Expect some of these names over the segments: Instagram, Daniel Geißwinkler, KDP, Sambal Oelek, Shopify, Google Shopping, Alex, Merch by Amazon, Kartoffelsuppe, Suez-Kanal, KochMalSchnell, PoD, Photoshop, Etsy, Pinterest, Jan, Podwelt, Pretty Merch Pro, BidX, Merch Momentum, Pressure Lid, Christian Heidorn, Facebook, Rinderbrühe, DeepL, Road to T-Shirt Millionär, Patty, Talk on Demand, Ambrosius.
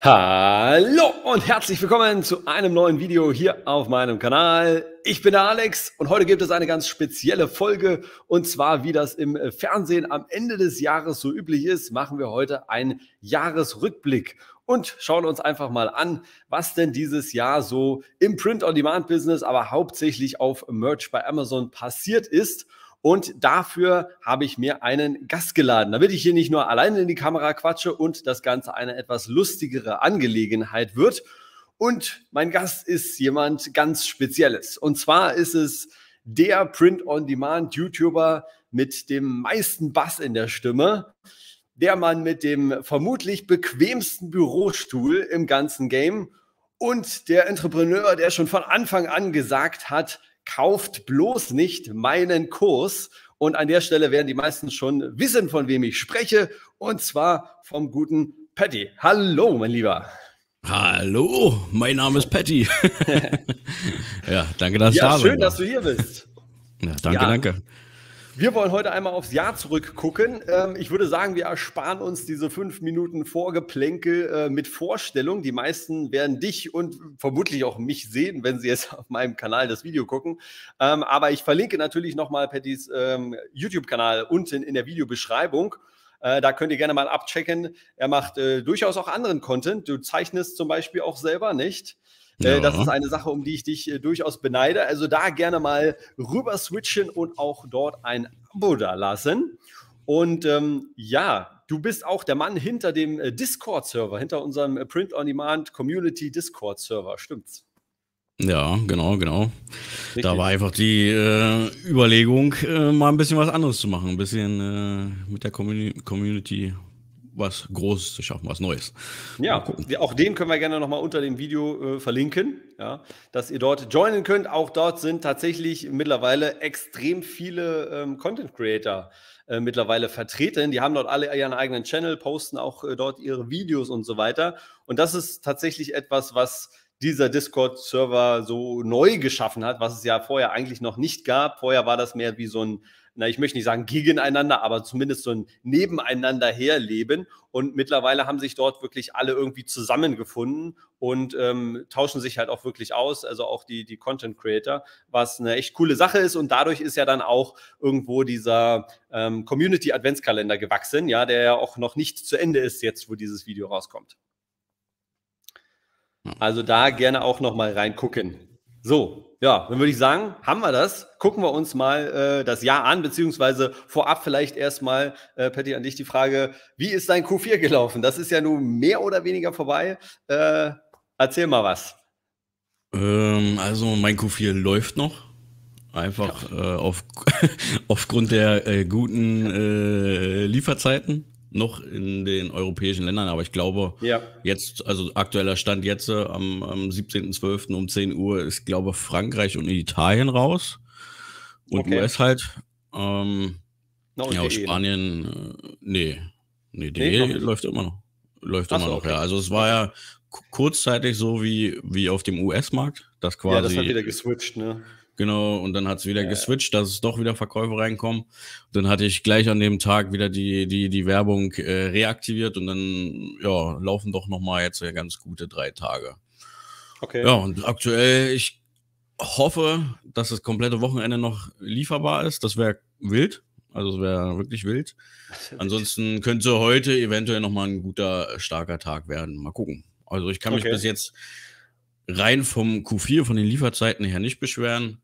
Hallo und herzlich willkommen zu einem neuen Video hier auf meinem Kanal. Ich bin der Alex und heute gibt es eine ganz spezielle Folge und zwar, wie das im Fernsehen am Ende des Jahres so üblich ist, machen wir heute einen Jahresrückblick und schauen uns einfach mal an, was denn dieses Jahr so im Print-on-Demand-Business, aber hauptsächlich auf Merch bei Amazon passiert ist. Und dafür habe ich mir einen Gast geladen, damit ich hier nicht nur alleine in die Kamera quatsche und das Ganze eine etwas lustigere Angelegenheit wird. Und mein Gast ist jemand ganz Spezielles. Und zwar ist es der Print-on-Demand-YouTuber mit dem meisten Bass in der Stimme, der Mann mit dem vermutlich bequemsten Bürostuhl im ganzen Game und der Entrepreneur, der schon von Anfang an gesagt hat, kauft bloß nicht meinen Kurs. Und an der Stelle werden die meisten schon wissen, von wem ich spreche. Und zwar vom guten Patty. Hallo, mein Lieber. Hallo, mein Name ist Patty. Ja, danke, dass du da bist. Ja, schön, dass du hier bist. Ja, danke. Wir wollen heute einmal aufs Jahr zurückgucken. Ich würde sagen, wir ersparen uns diese 5 Minuten Vorgeplänkel mit Vorstellung. Die meisten werden dich und vermutlich auch mich sehen, wenn sie jetzt auf meinem Kanal das Video gucken. Aber ich verlinke natürlich nochmal Pattys YouTube-Kanal unten in der Videobeschreibung. Da könnt ihr gerne mal abchecken. Er macht durchaus auch anderen Content. Du zeichnest zum Beispiel auch selber, nicht? Ja. Das ist eine Sache, um die ich dich durchaus beneide. Also da gerne mal rüber switchen und auch dort ein Abo da lassen. Und ja, du bist auch der Mann hinter dem Discord-Server, hinter unserem Print-on-Demand-Community-Discord-Server, stimmt's? Ja, genau. Richtig. Da war einfach die Überlegung, mal ein bisschen was anderes zu machen, ein bisschen mit der Community was Großes zu schaffen, was Neues. Ja, auch den können wir gerne nochmal unter dem Video verlinken, ja, dass ihr dort joinen könnt. Auch dort sind tatsächlich mittlerweile extrem viele Content-Creator mittlerweile vertreten. Die haben dort alle ihren eigenen Channel, posten auch dort ihre Videos und so weiter. Und das ist tatsächlich etwas, was dieser Discord-Server so neu geschaffen hat, was es ja vorher eigentlich noch nicht gab. Vorher war das mehr wie so ein, na, ich möchte nicht sagen gegeneinander, aber zumindest so ein Nebeneinander herleben. Und mittlerweile haben sich dort wirklich alle irgendwie zusammengefunden und tauschen sich halt auch wirklich aus, also auch die Content-Creator, was eine echt coole Sache ist. Und dadurch ist ja dann auch irgendwo dieser Community-Adventskalender gewachsen, ja, der ja auch noch nicht zu Ende ist jetzt, wo dieses Video rauskommt. Also da gerne auch nochmal reingucken. So, ja, dann würde ich sagen, haben wir das. Gucken wir uns mal das Jahr an, beziehungsweise vorab vielleicht erstmal, Patty, an dich die Frage, wie ist dein Q4 gelaufen? Das ist ja nun mehr oder weniger vorbei. Erzähl mal was. Also mein Q4 läuft noch. Einfach ja. Aufgrund der guten Lieferzeiten. Noch in den europäischen Ländern, aber ich glaube, ja, jetzt, also aktueller Stand jetzt am 17.12. um 10 Uhr ist, glaube ich, Frankreich und Italien raus und okay. US halt. Ja, aus Spanien, nee, läuft immer noch. Läuft immer noch, okay. Ja. Also es war ja kurzzeitig so wie auf dem US-Markt, das quasi. Ja, das hat wieder geswitcht, ne? Genau, und dann hat es wieder geswitcht, dass es doch wieder Verkäufe reinkommen. Dann hatte ich gleich an dem Tag wieder die Werbung reaktiviert und dann ja, laufen doch nochmal jetzt ganz gute 3 Tage. Okay. Ja, und aktuell, ich hoffe, dass das komplette Wochenende noch lieferbar ist. Das wäre wild. Also es wäre wirklich wild. Ansonsten könnte heute eventuell nochmal ein guter, starker Tag werden. Mal gucken. Also ich kann mich bis jetzt rein vom Q4, von den Lieferzeiten her nicht beschweren.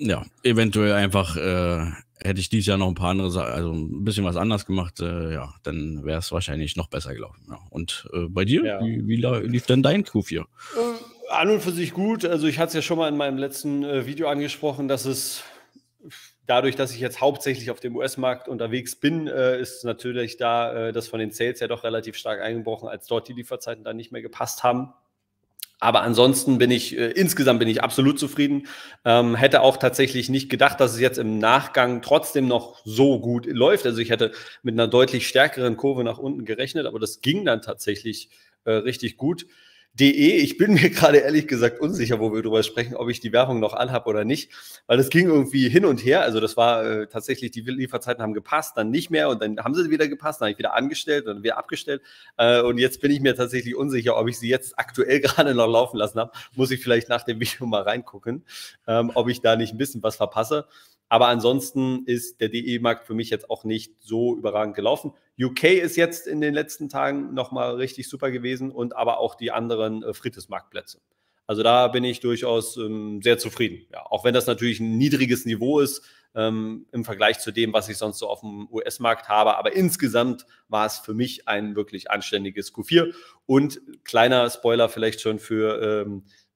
Ja, eventuell einfach hätte ich dieses Jahr noch ein paar andere Sachen, also ein bisschen was anders gemacht, ja, dann wäre es wahrscheinlich noch besser gelaufen. Ja. Und bei dir, ja, wie lief denn dein Q4? An und für sich gut. Also ich hatte es ja schon mal in meinem letzten Video angesprochen, dass es dadurch, dass ich jetzt hauptsächlich auf dem US-Markt unterwegs bin, ist natürlich da das von den Sales ja doch relativ stark eingebrochen, als dort die Lieferzeiten dann nicht mehr gepasst haben. Aber ansonsten bin ich, insgesamt bin ich absolut zufrieden. Hätte auch tatsächlich nicht gedacht, dass es jetzt im Nachgang trotzdem noch so gut läuft. Also ich hätte mit einer deutlich stärkeren Kurve nach unten gerechnet, aber das ging dann tatsächlich richtig gut. DE. Ich bin mir gerade ehrlich gesagt unsicher, wo wir drüber sprechen, ob ich die Werbung noch anhabe oder nicht, weil das ging irgendwie hin und her. Also das war tatsächlich, die Lieferzeiten haben gepasst, dann nicht mehr und dann haben sie wieder gepasst, dann habe ich wieder angestellt und wieder abgestellt und jetzt bin ich mir tatsächlich unsicher, ob ich sie jetzt aktuell gerade noch laufen lassen habe. Muss ich vielleicht nach dem Video mal reingucken, ob ich da nicht ein bisschen was verpasse. Aber ansonsten ist der DE-Markt für mich jetzt auch nicht so überragend gelaufen. UK ist jetzt in den letzten Tagen nochmal richtig super gewesen und aber auch die anderen Frites-Marktplätze. Also da bin ich durchaus sehr zufrieden. Ja, auch wenn das natürlich ein niedriges Niveau ist im Vergleich zu dem, was ich sonst so auf dem US-Markt habe. Aber insgesamt war es für mich ein wirklich anständiges Q4. Und kleiner Spoiler vielleicht schon für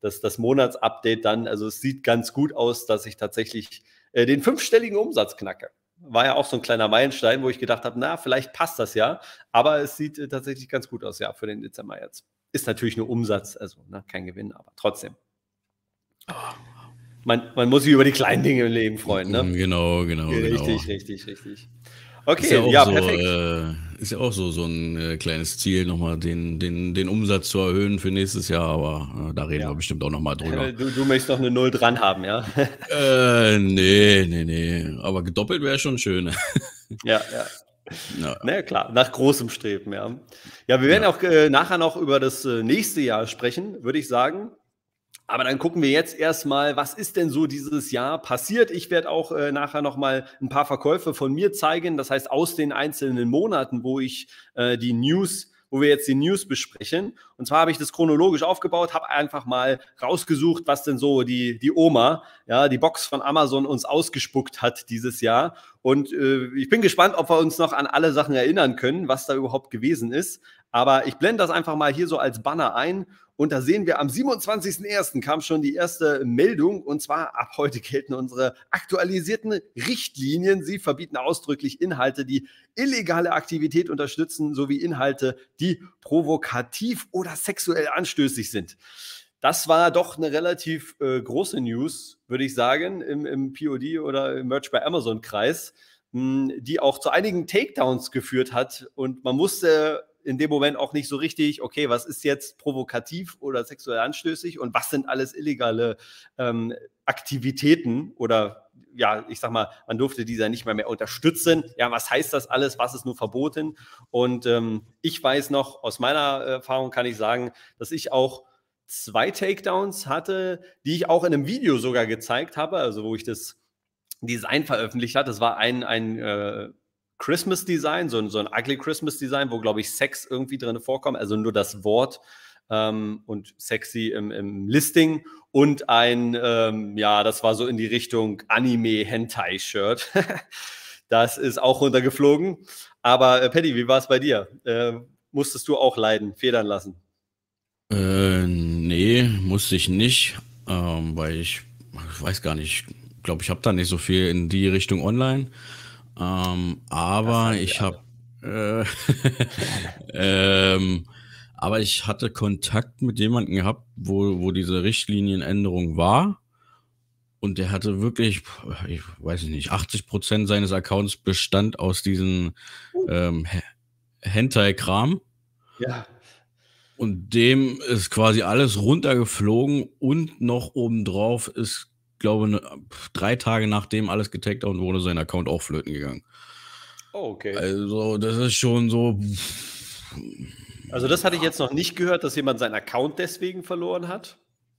das Monatsupdate dann. Also es sieht ganz gut aus, dass ich tatsächlich den 5-stelligen Umsatz knacke. War ja auch so ein kleiner Meilenstein, wo ich gedacht habe, na, vielleicht passt das ja. Aber es sieht tatsächlich ganz gut aus, ja, für den Dezember jetzt. Ist natürlich nur Umsatz, also ne, kein Gewinn, aber trotzdem. Man muss sich über die kleinen Dinge im Leben freuen, ne? Genau. Richtig. Okay, ist ja, perfekt. Ist ja auch so ein kleines Ziel, nochmal den Umsatz zu erhöhen für nächstes Jahr, aber da reden wir bestimmt auch nochmal drüber. Du möchtest noch eine 0 dran haben, ja? Nee. Aber gedoppelt wäre schon schön. Ja. Na klar, nach großem Streben, ja. Ja, wir werden auch nachher noch über das nächste Jahr sprechen, würde ich sagen. Aber dann gucken wir jetzt erstmal, was ist denn so dieses Jahr passiert? Ich werde auch nachher nochmal ein paar Verkäufe von mir zeigen. Das heißt, aus den einzelnen Monaten, wo wir jetzt die News besprechen. Und zwar habe ich das chronologisch aufgebaut, habe einfach mal rausgesucht, was denn so die Oma, ja, die Box von Amazon uns ausgespuckt hat dieses Jahr. Und ich bin gespannt, ob wir uns noch an alle Sachen erinnern können, was da überhaupt gewesen ist. Aber ich blende das einfach mal hier so als Banner ein. Und da sehen wir, am 27.01. kam schon die erste Meldung. Und zwar, ab heute gelten unsere aktualisierten Richtlinien. Sie verbieten ausdrücklich Inhalte, die illegale Aktivität unterstützen, sowie Inhalte, die provokativ oder sexuell anstößig sind. Das war doch eine relativ große News, würde ich sagen, im POD oder im Merch bei Amazon-Kreis, die auch zu einigen Takedowns geführt hat. Und man musste in dem Moment auch nicht so richtig, okay, was ist jetzt provokativ oder sexuell anstößig und was sind alles illegale Aktivitäten oder, ja, ich sag mal, man durfte diese nicht mehr unterstützen. Ja, was heißt das alles? Was ist nur verboten? Und ich weiß noch, aus meiner Erfahrung kann ich sagen, dass ich auch 2 Takedowns hatte, die ich auch in einem Video sogar gezeigt habe, also wo ich das Design veröffentlicht habe. Das war ein Christmas-Design, so ein ugly Christmas-Design, wo, glaube ich, Sex irgendwie drin vorkommt, also nur das Wort und sexy im Listing und ein, das war so in die Richtung Anime-Hentai-Shirt. Das ist auch runtergeflogen. Aber Patty, wie war es bei dir? Musstest du auch leiden, federn lassen? Nee, musste ich nicht, weil ich weiß gar nicht, ich glaube, ich habe da nicht so viel in die Richtung online. Aber ich hatte Kontakt mit jemandem gehabt, wo diese Richtlinienänderung war und der hatte wirklich, ich weiß nicht, 80% seines Accounts bestand aus diesem Hentai-Kram. Ja. Und dem ist quasi alles runtergeflogen und noch obendrauf ist, ich glaube, 3 Tage nachdem alles getaggt wurde, sein Account auch flöten gegangen. Oh, okay. Also das ist schon so. Also das hatte ich jetzt noch nicht gehört, dass jemand seinen Account deswegen verloren hat.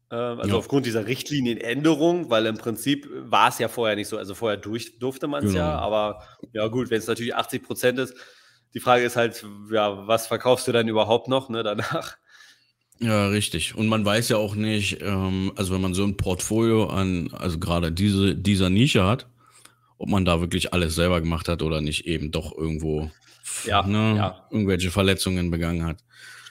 Aufgrund dieser Richtlinienänderung, weil im Prinzip war es ja vorher nicht so. Also vorher durfte man es ja, aber ja gut, wenn es natürlich 80% ist. Die Frage ist halt, ja, was verkaufst du dann überhaupt noch, ne, danach? Ja, richtig. Und man weiß ja auch nicht, also wenn man so ein Portfolio also gerade dieser Nische hat, ob man da wirklich alles selber gemacht hat oder nicht eben doch irgendwo irgendwelche Verletzungen begangen hat.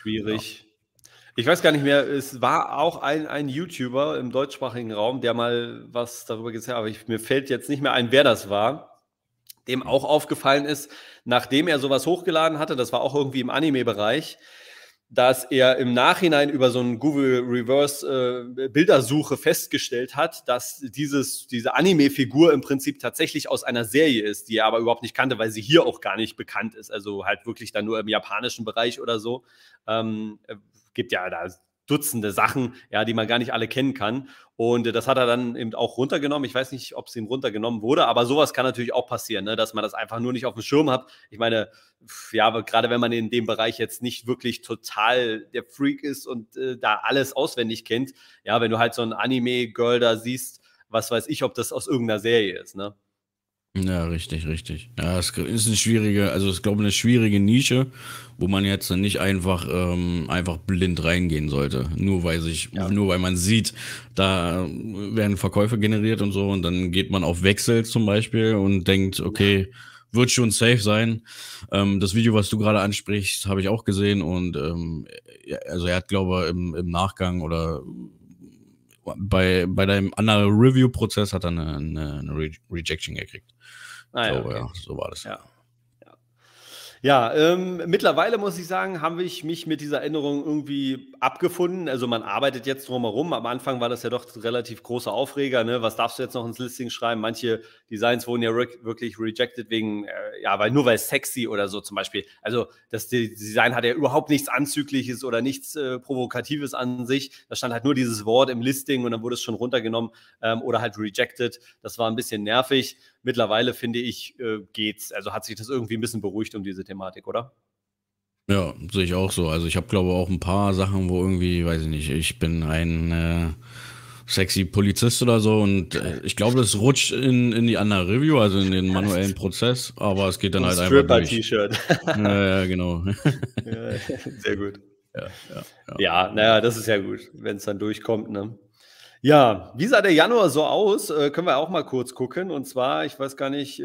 Schwierig. Ja. Ich weiß gar nicht mehr, es war auch ein YouTuber im deutschsprachigen Raum, der mal was darüber gesagt hat, aber mir fällt jetzt nicht mehr ein, wer das war. Dem auch aufgefallen ist, nachdem er sowas hochgeladen hatte, das war auch irgendwie im Anime-Bereich, dass er im Nachhinein über so einen Google Reverse Bildersuche festgestellt hat, dass diese Anime-Figur im Prinzip tatsächlich aus einer Serie ist, die er aber überhaupt nicht kannte, weil sie hier auch gar nicht bekannt ist. Also halt wirklich dann nur im japanischen Bereich oder so. Gibt ja da Dutzende Sachen, ja, die man gar nicht alle kennen kann. Und das hat er dann eben auch runtergenommen. Ich weiß nicht, ob es ihm runtergenommen wurde, aber sowas kann natürlich auch passieren, ne? Dass man das einfach nur nicht auf dem Schirm hat. Ich meine, ja, aber gerade wenn man in dem Bereich jetzt nicht wirklich total der Freak ist und da alles auswendig kennt, ja, wenn du halt so ein Anime-Girl da siehst, was weiß ich, ob das aus irgendeiner Serie ist, ne? Ja, richtig, richtig. Ja, es ist eine schwierige, also ich glaube, eine schwierige Nische, wo man jetzt nicht einfach, einfach blind reingehen sollte. Nur weil sich, ja, nur weil man sieht, da werden Verkäufe generiert und so, und dann geht man auf Wechsel zum Beispiel und denkt, okay, wird schon safe sein. Das Video, was du gerade ansprichst, habe ich auch gesehen, und also er hat, glaube ich, im Nachgang oder bei deinem anderen Review-Prozess hat er eine Rejection gekriegt. Ah, ja, so, okay. Ja, so war das. Ja, ja. Mittlerweile muss ich sagen, habe ich mich mit dieser Änderung irgendwie abgefunden. Also man arbeitet jetzt drumherum. Am Anfang war das ja doch ein relativ großer Aufreger, ne? Was darfst du jetzt noch ins Listing schreiben? Manche Designs wurden ja wirklich rejected wegen, ja, nur weil sexy oder so zum Beispiel. Also das Design hat ja überhaupt nichts Anzügliches oder nichts Provokatives an sich. Da stand halt nur dieses Wort im Listing und dann wurde es schon runtergenommen oder halt rejected. Das war ein bisschen nervig. Mittlerweile, finde ich, geht's. Also hat sich das irgendwie ein bisschen beruhigt um diese Thematik, oder? Ja, sehe ich auch so. Also ich habe, glaube ich, auch ein paar Sachen, wo irgendwie, weiß ich nicht, ich bin ein sexy Polizist oder so, und ich glaube, das rutscht in die andere Review, also in den manuellen Prozess, aber es geht dann halt einfach durch. Stripper-T-Shirt. Ja, genau. Ja, sehr gut. Ja, ja, ja. Ja, naja, das ist ja gut, wenn es dann durchkommt, ne? Ja, wie sah der Januar so aus? Können wir auch mal kurz gucken. Und zwar, ich weiß gar nicht,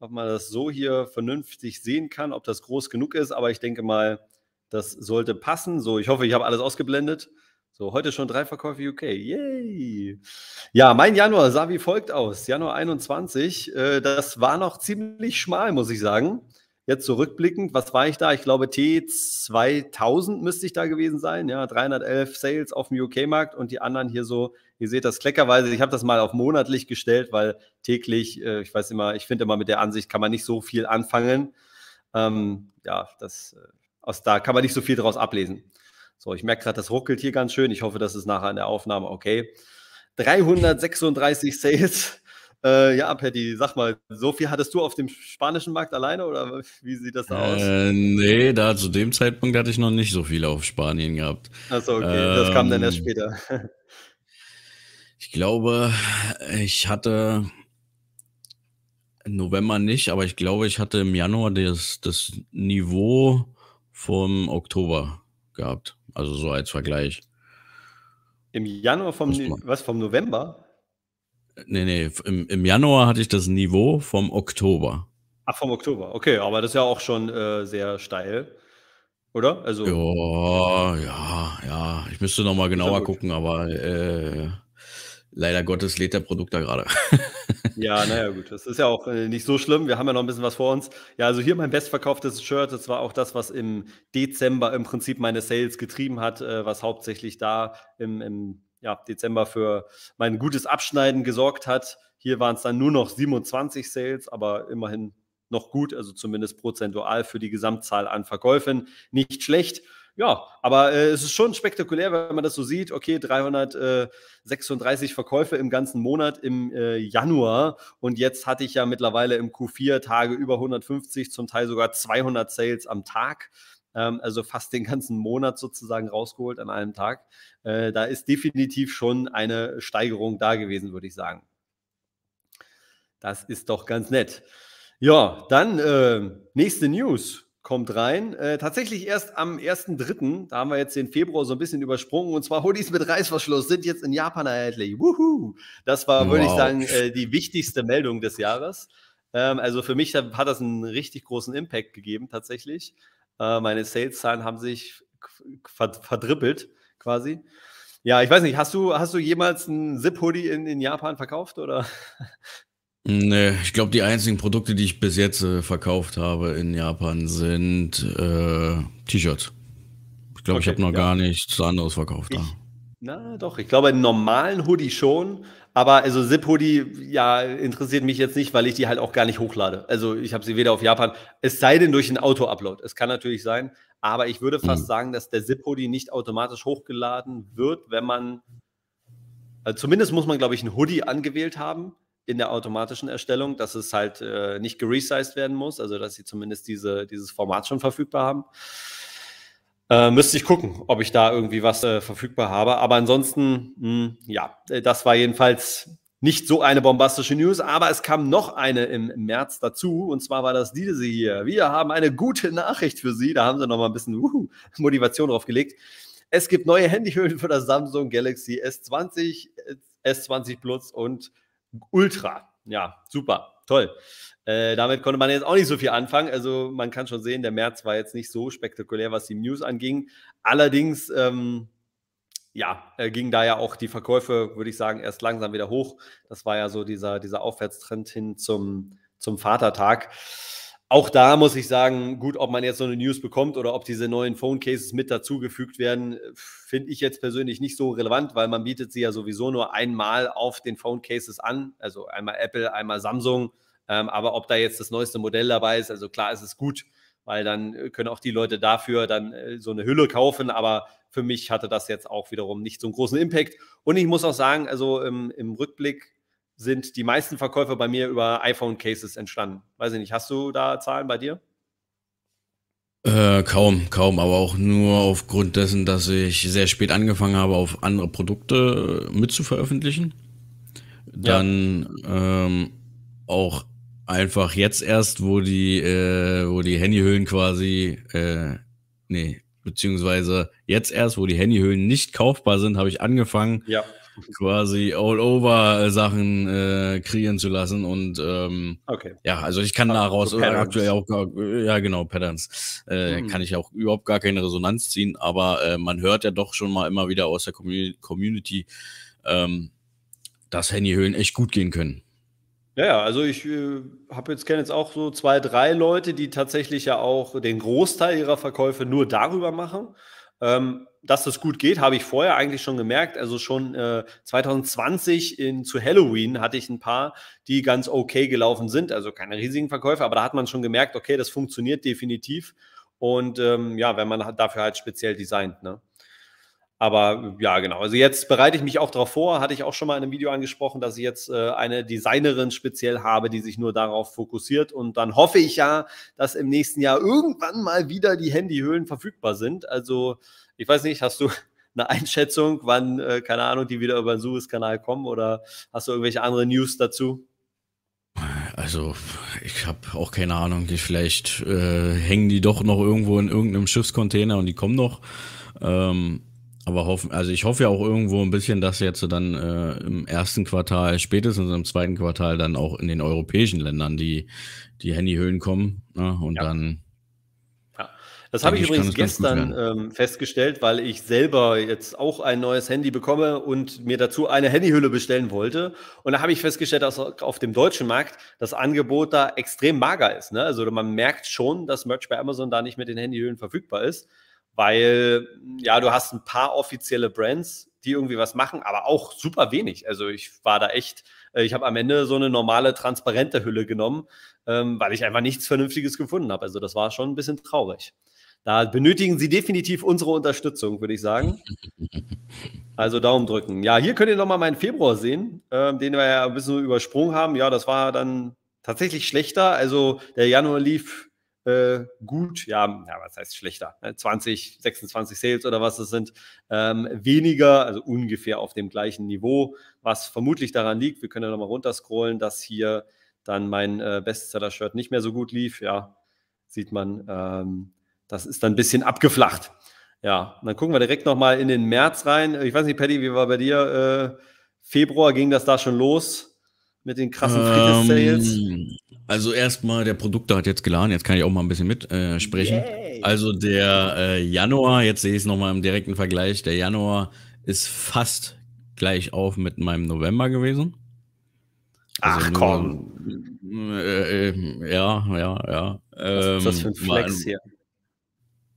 ob man das so hier vernünftig sehen kann, ob das groß genug ist, aber ich denke mal, das sollte passen. So, ich hoffe, ich habe alles ausgeblendet. So, heute schon 3 Verkäufe UK. Yay! Ja, mein Januar sah wie folgt aus. Januar 21, das war noch ziemlich schmal, muss ich sagen. Jetzt zurückblickend, was war ich da? Ich glaube, T2000 müsste ich da gewesen sein. Ja, 311 Sales auf dem UK-Markt und die anderen hier so, ihr seht das kleckerweise. Ich habe das mal auf monatlich gestellt, weil täglich, ich weiß immer, ich finde immer, mit der Ansicht kann man nicht so viel anfangen. Ja, da kann man nicht so viel daraus ablesen. So, ich merke gerade, das ruckelt hier ganz schön. Ich hoffe, das ist nachher in der Aufnahme okay. 336 Sales. Ja, Patty, sag mal, so viel hattest du auf dem spanischen Markt alleine, oder wie sieht das da aus? Nee, da zu dem Zeitpunkt hatte ich noch nicht so viel auf Spanien gehabt. Achso, okay, das kam dann erst später. Ich glaube, ich hatte im November nicht, aber ich glaube, ich hatte im Januar das Niveau vom Oktober gehabt, also so als Vergleich. Im Januar vom November? Nee, im Januar hatte ich das Niveau vom Oktober. Ach, vom Oktober, okay, aber das ist ja auch schon sehr steil, oder? Also, ja, ich müsste nochmal genauer gucken, aber leider Gottes lädt der Produkt da gerade. Ja, naja, gut, das ist ja auch nicht so schlimm, wir haben ja noch ein bisschen was vor uns. Ja, also hier mein bestverkauftes Shirt, das war auch das, was im Dezember im Prinzip meine Sales getrieben hat, was hauptsächlich da im Dezember für mein gutes Abschneiden gesorgt hat. Hier waren es dann nur noch 27 Sales, aber immerhin noch gut, also zumindest prozentual für die Gesamtzahl an Verkäufen. Nicht schlecht. Ja, aber es ist schon spektakulär, wenn man das so sieht. Okay, 336 Verkäufe im ganzen Monat im Januar, und jetzt hatte ich ja mittlerweile im Q4 Tage über 150, zum Teil sogar 200 Sales am Tag. Also fast den ganzen Monat sozusagen rausgeholt an einem Tag. Da ist definitiv schon eine Steigerung da gewesen, würde ich sagen. Das ist doch ganz nett. Ja, dann nächste News kommt rein. Tatsächlich erst am 1.3., da haben wir jetzt den Februar so ein bisschen übersprungen, und zwar Hoodies mit Reißverschluss sind jetzt in Japan erhältlich. Wuhu! Das war, würde ich sagen, die wichtigste Meldung des Jahres. Also für mich hat das einen richtig großen Impact gegeben, tatsächlich. Meine Sales-Zahlen haben sich verdrippelt, quasi. Ja, ich weiß nicht, hast du jemals einen Zip-Hoodie in Japan verkauft, oder? Nee, ich glaube, die einzigen Produkte, die ich bis jetzt verkauft habe in Japan, sind T-Shirts. Ich glaube, ich habe noch gar nichts anderes verkauft. Ich Na doch, ich glaube einen normalen Hoodie schon, aber also Zip-Hoodie, ja, interessiert mich jetzt nicht, weil ich die halt auch gar nicht hochlade. Also ich habe sie weder auf Japan, es sei denn durch einen Auto-Upload, es kann natürlich sein, aber ich würde fast sagen, dass der Zip-Hoodie nicht automatisch hochgeladen wird, wenn man, also zumindest muss man, glaube ich, einen Hoodie angewählt haben in der automatischen Erstellung, dass es halt nicht geresized werden muss, also dass sie zumindest dieses Format schon verfügbar haben. Müsste ich gucken, ob ich da irgendwie was verfügbar habe. Aber ansonsten, ja, das war jedenfalls nicht so eine bombastische News. Aber es kam noch eine im März dazu. Und zwar war das diese hier. Wir haben eine gute Nachricht für Sie. Da haben Sie nochmal ein bisschen Motivation drauf gelegt. Es gibt neue Handyhüllen für das Samsung Galaxy S20, S20 Plus und Ultra. Ja, super, toll. Damit konnte man jetzt auch nicht so viel anfangen. Also man kann schon sehen, der März war jetzt nicht so spektakulär, was die News anging. Allerdings gingen da ja auch die Verkäufe, würde ich sagen, erst langsam wieder hoch. Das war ja so dieser Aufwärtstrend hin zum Vatertag. Auch da muss ich sagen, gut, ob man jetzt so eine News bekommt oder ob diese neuen Phone Cases mit dazugefügt werden, finde ich jetzt persönlich nicht so relevant, weil man bietet sie ja sowieso nur einmal auf den Phone Cases an. Also einmal Apple, einmal Samsung. Aber ob da jetzt das neueste Modell dabei ist, also klar, ist es gut, weil dann können auch die Leute dafür dann so eine Hülle kaufen, aber für mich hatte das jetzt auch wiederum nicht so einen großen Impact. Und ich muss auch sagen, also im Rückblick sind die meisten Verkäufe bei mir über iPhone-Cases entstanden. Weiß ich nicht, hast du da Zahlen bei dir? Kaum, aber auch nur aufgrund dessen, dass ich sehr spät angefangen habe, auf andere Produkte mitzuveröffentlichen. Dann auch einfach jetzt erst, wo die Handyhüllen quasi, beziehungsweise jetzt erst, wo die Handyhüllen nicht kaufbar sind, habe ich angefangen, quasi All-Over-Sachen kreieren zu lassen und also ich kann daraus aktuell auch, Patterns, kann ich auch überhaupt gar keine Resonanz ziehen, aber man hört ja doch schon mal immer wieder aus der Community, dass Handyhüllen echt gut gehen können. Ja, also ich kenne jetzt auch so 2, 3 Leute, die tatsächlich ja auch den Großteil ihrer Verkäufe nur darüber machen. Dass das gut geht, habe ich vorher eigentlich schon gemerkt. Also schon 2020 zu Halloween hatte ich ein paar, die ganz okay gelaufen sind. Also keine riesigen Verkäufe, aber da hat man schon gemerkt, okay, das funktioniert definitiv. Und wenn man dafür halt speziell designt, ne? Aber ja, genau. Also jetzt bereite ich mich auch darauf vor, hatte ich auch schon mal in einem Video angesprochen, dass ich jetzt eine Designerin speziell habe, die sich nur darauf fokussiert. Und dann hoffe ich ja, dass im nächsten Jahr irgendwann mal wieder die Handyhüllen verfügbar sind. Also ich weiß nicht, hast du eine Einschätzung, wann, keine Ahnung, die wieder über den Suez-Kanal kommen oder hast du irgendwelche anderen News dazu? Also ich habe auch keine Ahnung. Vielleicht hängen die doch noch irgendwo in irgendeinem Schiffscontainer und die kommen noch. Aber ich hoffe ja auch irgendwo ein bisschen, dass jetzt dann im ersten Quartal, spätestens im zweiten Quartal dann auch in den europäischen Ländern die Handyhüllen kommen. Ne? Und dann... Ja. Das habe ich übrigens gestern festgestellt, weil ich selber jetzt auch ein neues Handy bekomme und mir dazu eine Handyhülle bestellen wollte. Und da habe ich festgestellt, dass auf dem deutschen Markt das Angebot da extrem mager ist. Ne? Also man merkt schon, dass Merch bei Amazon da nicht mit den Handyhüllen verfügbar ist. Weil, ja, du hast ein paar offizielle Brands, die irgendwie was machen, aber auch super wenig. Also ich war da echt, ich habe am Ende so eine normale, transparente Hülle genommen, weil ich einfach nichts Vernünftiges gefunden habe. Also das war schon ein bisschen traurig. Da benötigen Sie definitiv unsere Unterstützung, würde ich sagen. Also Daumen drücken. Ja, hier könnt ihr nochmal meinen Februar sehen, den wir ja ein bisschen übersprungen haben. Ja, das war dann tatsächlich schlechter. Also der Januar lief gut, was heißt schlechter, 20, 26 Sales oder was es sind, weniger, also ungefähr auf dem gleichen Niveau, was vermutlich daran liegt, wir können ja nochmal runterscrollen, dass hier dann mein Bestseller-Shirt nicht mehr so gut lief, ja, sieht man, das ist dann ein bisschen abgeflacht, ja, und dann gucken wir direkt nochmal in den März rein, ich weiß nicht, Patty, wie war bei dir, Februar, ging das da schon los mit den krassen Frites-Sales? Also erstmal, der Produkte hat jetzt geladen, jetzt kann ich auch mal ein bisschen mitsprechen. Also der Januar, jetzt sehe ich es nochmal im direkten Vergleich, der Januar ist fast gleich auf mit meinem November gewesen. Also Was ist das für ein Flex hier?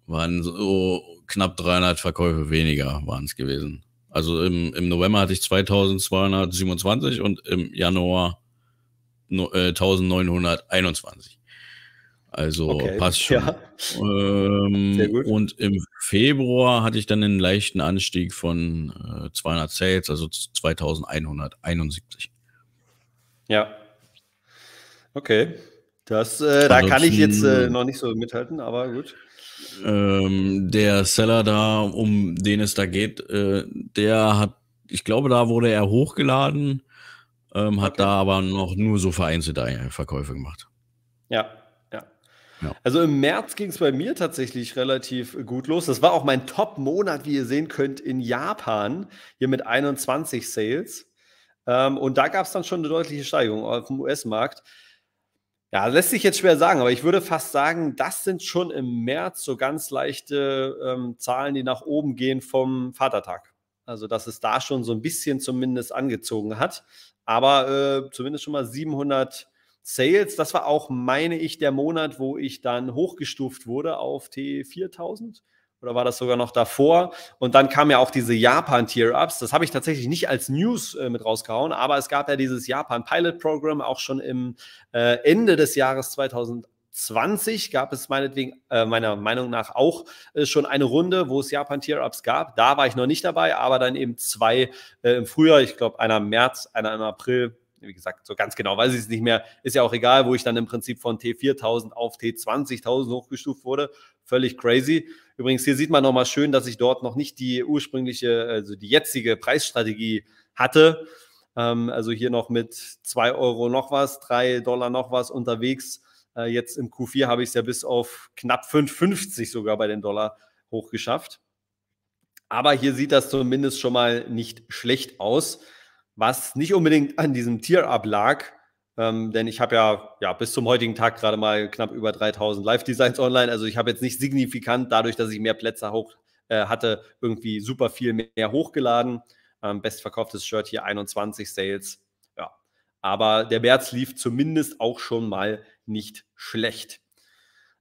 Waren so knapp 300 Verkäufe weniger waren es gewesen. Also im November hatte ich 2227 und im Januar 1921. Also okay, passt schon. Ja. Sehr gut. Und im Februar hatte ich dann einen leichten Anstieg von 200 Sales, also 2171. Ja. Okay. Da kann ich jetzt noch nicht so mithalten, aber gut. Der Seller da, um den es da geht, der hat, ich glaube, da wurde er hochgeladen, hat da aber noch nur so vereinzelte Verkäufe gemacht. Ja. Also im März ging es bei mir tatsächlich relativ gut los. Das war auch mein Top-Monat, wie ihr sehen könnt, in Japan, hier mit 21 Sales. Und da gab es dann schon eine deutliche Steigerung auf dem US-Markt. Ja, lässt sich jetzt schwer sagen, aber ich würde fast sagen, das sind schon im März so ganz leichte Zahlen, die nach oben gehen vom Vatertag. Also, dass es da schon so ein bisschen zumindest angezogen hat. Aber zumindest schon mal 700 Sales. Das war auch, meine ich, der Monat, wo ich dann hochgestuft wurde auf T4000. Oder war das sogar noch davor? Und dann kamen ja auch diese Japan-Tier-Ups. Das habe ich tatsächlich nicht als News mit rausgehauen, aber es gab ja dieses Japan-Pilot-Programm auch schon im Ende des Jahres 2020 gab es meinetwegen, meiner Meinung nach auch schon eine Runde, wo es Japan-Tier-Ups gab. Da war ich noch nicht dabei, aber dann eben zwei im Frühjahr, ich glaube einer im März, einer im April. Wie gesagt, so ganz genau weiß ich es nicht mehr. Ist ja auch egal, wo ich dann im Prinzip von T4000 auf T20.000 hochgestuft wurde. Völlig crazy. Übrigens, hier sieht man nochmal schön, dass ich dort noch nicht die ursprüngliche, also die jetzige Preisstrategie hatte. Also hier noch mit 2 Euro noch was, 3 Dollar noch was unterwegs. Jetzt im Q4 habe ich es ja bis auf knapp 5,50 sogar bei den Dollar hochgeschafft. Aber hier sieht das zumindest schon mal nicht schlecht aus. Was nicht unbedingt an diesem Tier-Up lag, denn ich habe ja bis zum heutigen Tag gerade mal knapp über 3000 Live-Designs online. Also ich habe jetzt nicht signifikant, dadurch, dass ich mehr Plätze hatte, irgendwie super viel mehr hochgeladen. Bestverkauftes Shirt hier 21 Sales. Ja, aber der März lief zumindest auch schon mal nicht schlecht.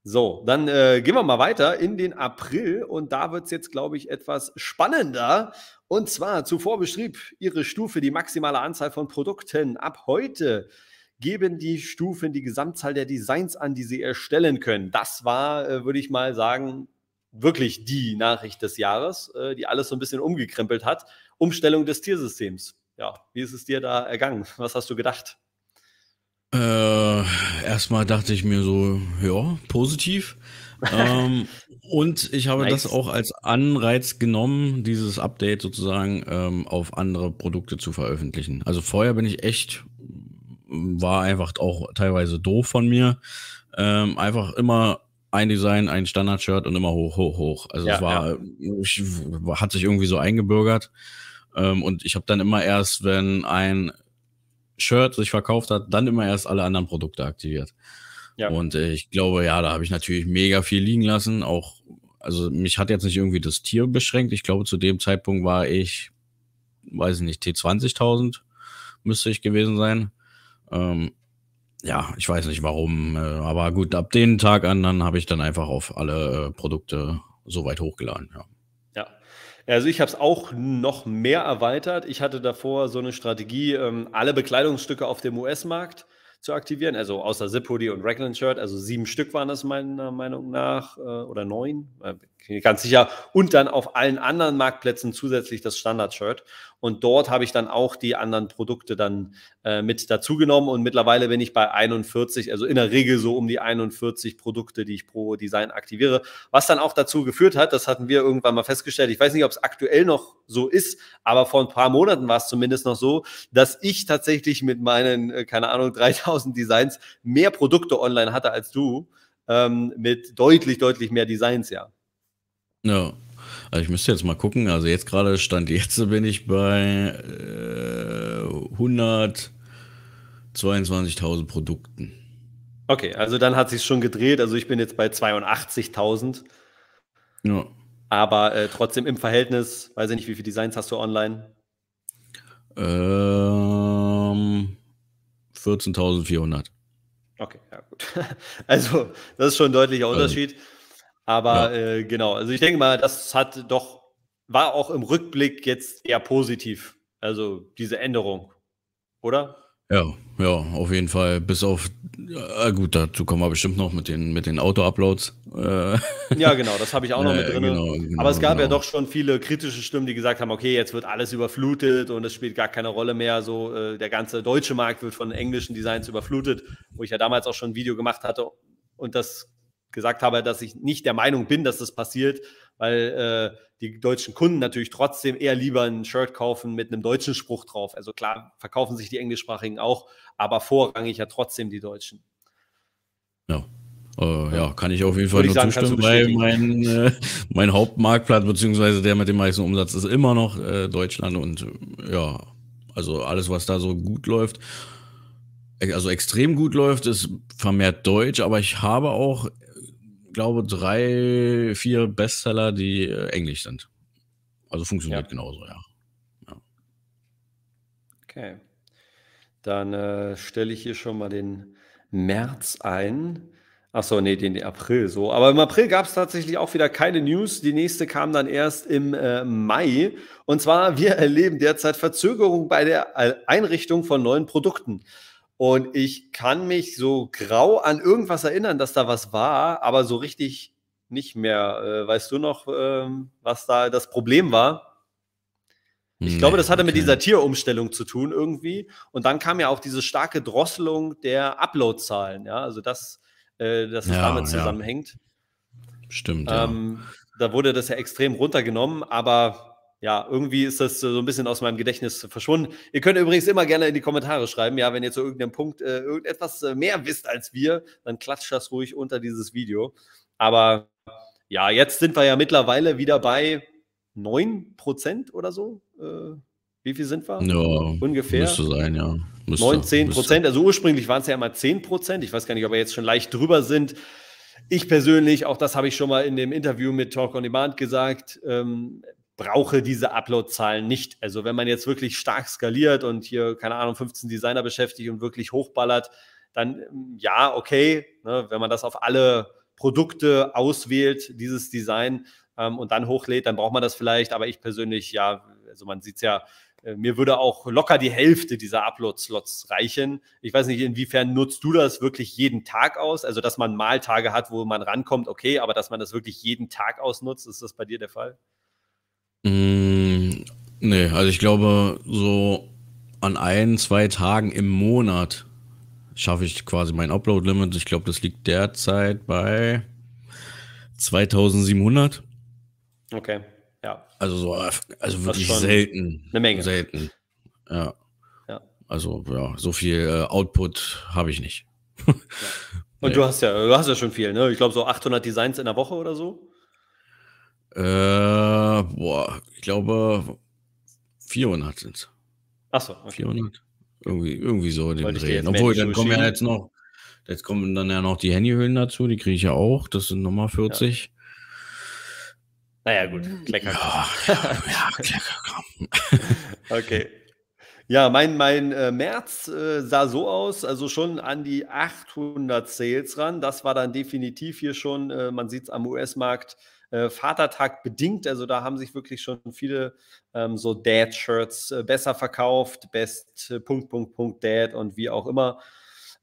So, dann gehen wir mal weiter in den April und da wird es jetzt, glaube ich, etwas spannender. Und zwar, zuvor beschrieb Ihre Stufe die maximale Anzahl von Produkten. Ab heute geben die Stufen die Gesamtzahl der Designs an, die Sie erstellen können. Das war, würde ich mal sagen, wirklich die Nachricht des Jahres, die alles so ein bisschen umgekrempelt hat. Umstellung des Tiersystems. Ja, wie ist es dir da ergangen? Was hast du gedacht? Erstmal dachte ich mir so, ja, positiv. Und ich habe das auch als Anreiz genommen, dieses Update sozusagen auf andere Produkte zu veröffentlichen. Also vorher bin ich echt, war einfach auch teilweise doof von mir, einfach immer ein Design, ein Standard-Shirt und immer hoch. Also ja, es war, hat sich irgendwie so eingebürgert. Und ich habe dann immer erst, wenn ein Shirt sich verkauft hat, dann immer erst alle anderen Produkte aktiviert. Ja. Und ich glaube, ja, da habe ich natürlich mega viel liegen lassen. Auch, also mich hat jetzt nicht irgendwie das Tier beschränkt. Ich glaube, zu dem Zeitpunkt war ich, weiß ich nicht, T20.000 müsste ich gewesen sein. Ja, ich weiß nicht warum, aber gut, ab dem Tag an, dann habe ich dann einfach auf alle Produkte so weit hochgeladen, ja. Also ich habe es auch noch mehr erweitert. Ich hatte davor so eine Strategie, alle Bekleidungsstücke auf dem US-Markt zu aktivieren, also außer Zip-Hoodie und Raglan-Shirt, also 7 Stück waren das meiner Meinung nach, oder 9, ganz sicher. Und dann auf allen anderen Marktplätzen zusätzlich das Standard-Shirt. Und dort habe ich dann auch die anderen Produkte dann mit dazugenommen. Und mittlerweile bin ich bei 41, also in der Regel so um die 41 Produkte, die ich pro Design aktiviere. Was dann auch dazu geführt hat, das hatten wir irgendwann mal festgestellt. Ich weiß nicht, ob es aktuell noch so ist, aber vor ein paar Monaten war es zumindest noch so, dass ich tatsächlich mit meinen, keine Ahnung, 3000 Designs mehr Produkte online hatte als du, mit deutlich mehr Designs, ja. Ja. Also ich müsste jetzt mal gucken, also jetzt gerade Stand jetzt bin ich bei 122.000 Produkten. Okay, also dann hat sich schon gedreht, also ich bin jetzt bei 82.000. Ja. Aber trotzdem im Verhältnis, weiß ich nicht, wie viele Designs hast du online? 14.400. Okay, ja gut. Also das ist schon ein deutlicher Unterschied. Aber genau, also ich denke mal, das hat doch war auch im Rückblick jetzt eher positiv, also diese Änderung, oder? Ja, auf jeden Fall, bis auf, gut, dazu kommen wir bestimmt noch mit den Auto-Uploads. Ja, genau, das habe ich auch noch mit drin. Genau, aber es gab ja doch schon viele kritische Stimmen, die gesagt haben, okay, jetzt wird alles überflutet und es spielt gar keine Rolle mehr, so der ganze deutsche Markt wird von englischen Designs überflutet, wo ich ja damals auch schon ein Video gemacht hatte und das gesagt habe, dass ich nicht der Meinung bin, dass das passiert, weil die deutschen Kunden natürlich trotzdem eher lieber ein Shirt kaufen mit einem deutschen Spruch drauf. Also klar verkaufen sich die Englischsprachigen auch, aber vorrangig ja trotzdem die Deutschen. Ja, ja, kann ich auf jeden Fall nur zustimmen, weil mein Hauptmarktplatz beziehungsweise der mit dem meisten Umsatz ist immer noch Deutschland und ja, also alles, was da so gut läuft, also extrem gut läuft, ist vermehrt Deutsch, aber ich habe auch, glaube 3, 4 Bestseller, die englisch sind. Also funktioniert genauso, ja. Okay. Dann stelle ich hier schon mal den März ein. Achso, nee, den April so. Aber im April gab es tatsächlich auch wieder keine News. Die nächste kam dann erst im Mai. Und zwar, wir erleben derzeit Verzögerung bei der Einrichtung von neuen Produkten. Und ich kann mich so grau an irgendwas erinnern, dass da was war, aber so richtig nicht mehr. Weißt du noch, was da das Problem war? Ich glaube, das hatte mit dieser Tierumstellung zu tun irgendwie. Und dann kam ja auch diese starke Drosselung der Upload-Zahlen. Ja? Also, dass es damit zusammenhängt. Stimmt, Da wurde das ja extrem runtergenommen, aber... Ja, irgendwie ist das so ein bisschen aus meinem Gedächtnis verschwunden. Ihr könnt übrigens immer gerne in die Kommentare schreiben, ja, wenn ihr zu irgendeinem Punkt irgendetwas mehr wisst als wir, dann klatscht das ruhig unter dieses Video. Aber ja, jetzt sind wir ja mittlerweile wieder bei 9% oder so. Wie viel sind wir? Ja, ungefähr. Müsste sein, ja. 19%, also ursprünglich waren es ja mal 10%. Ich weiß gar nicht, ob wir jetzt schon leicht drüber sind. Ich persönlich, auch das habe ich schon mal in dem Interview mit Talk on Demand gesagt, brauche diese Upload-Zahlen nicht. Also wenn man jetzt wirklich stark skaliert und hier, keine Ahnung, 15 Designer beschäftigt und wirklich hochballert, dann ja, okay, ne, wenn man das auf alle Produkte auswählt, dieses Design und dann hochlädt, dann braucht man das vielleicht, aber ich persönlich, ja, also man sieht es ja, mir würde auch locker die Hälfte dieser Upload-Slots reichen. Ich weiß nicht, inwiefern nutzt du das wirklich jeden Tag aus? Also dass man mal Tage hat, wo man rankommt, okay, aber dass man das wirklich jeden Tag ausnutzt, ist das bei dir der Fall? Nee, also ich glaube, so an 1, 2 Tagen im Monat schaffe ich quasi mein Upload-Limit. Ich glaube, das liegt derzeit bei 2700. Okay, ja. Also, also wirklich selten. Eine Menge. Selten, ja. Also, ja, so viel Output habe ich nicht. Ja. Und nee. Du hast ja schon viel, ne? Ich glaube, so 800 Designs in der Woche oder so. Ich glaube 400 sind es. Achso. Okay. 400. Irgendwie so den Dreh. Obwohl, dann kommen ja jetzt kommen dann ja noch die Handyhüllen dazu, die kriege ich ja auch. Das sind nochmal 40. Ja. Naja, gut. Klecker. Ja, Klecker. Okay. Ja, mein März sah so aus, also schon an die 800 Sales ran. Das war dann definitiv hier schon, man sieht es am US-Markt, Vatertag bedingt, also da haben sich wirklich schon viele so Dad-Shirts besser verkauft, best ... Dad und wie auch immer.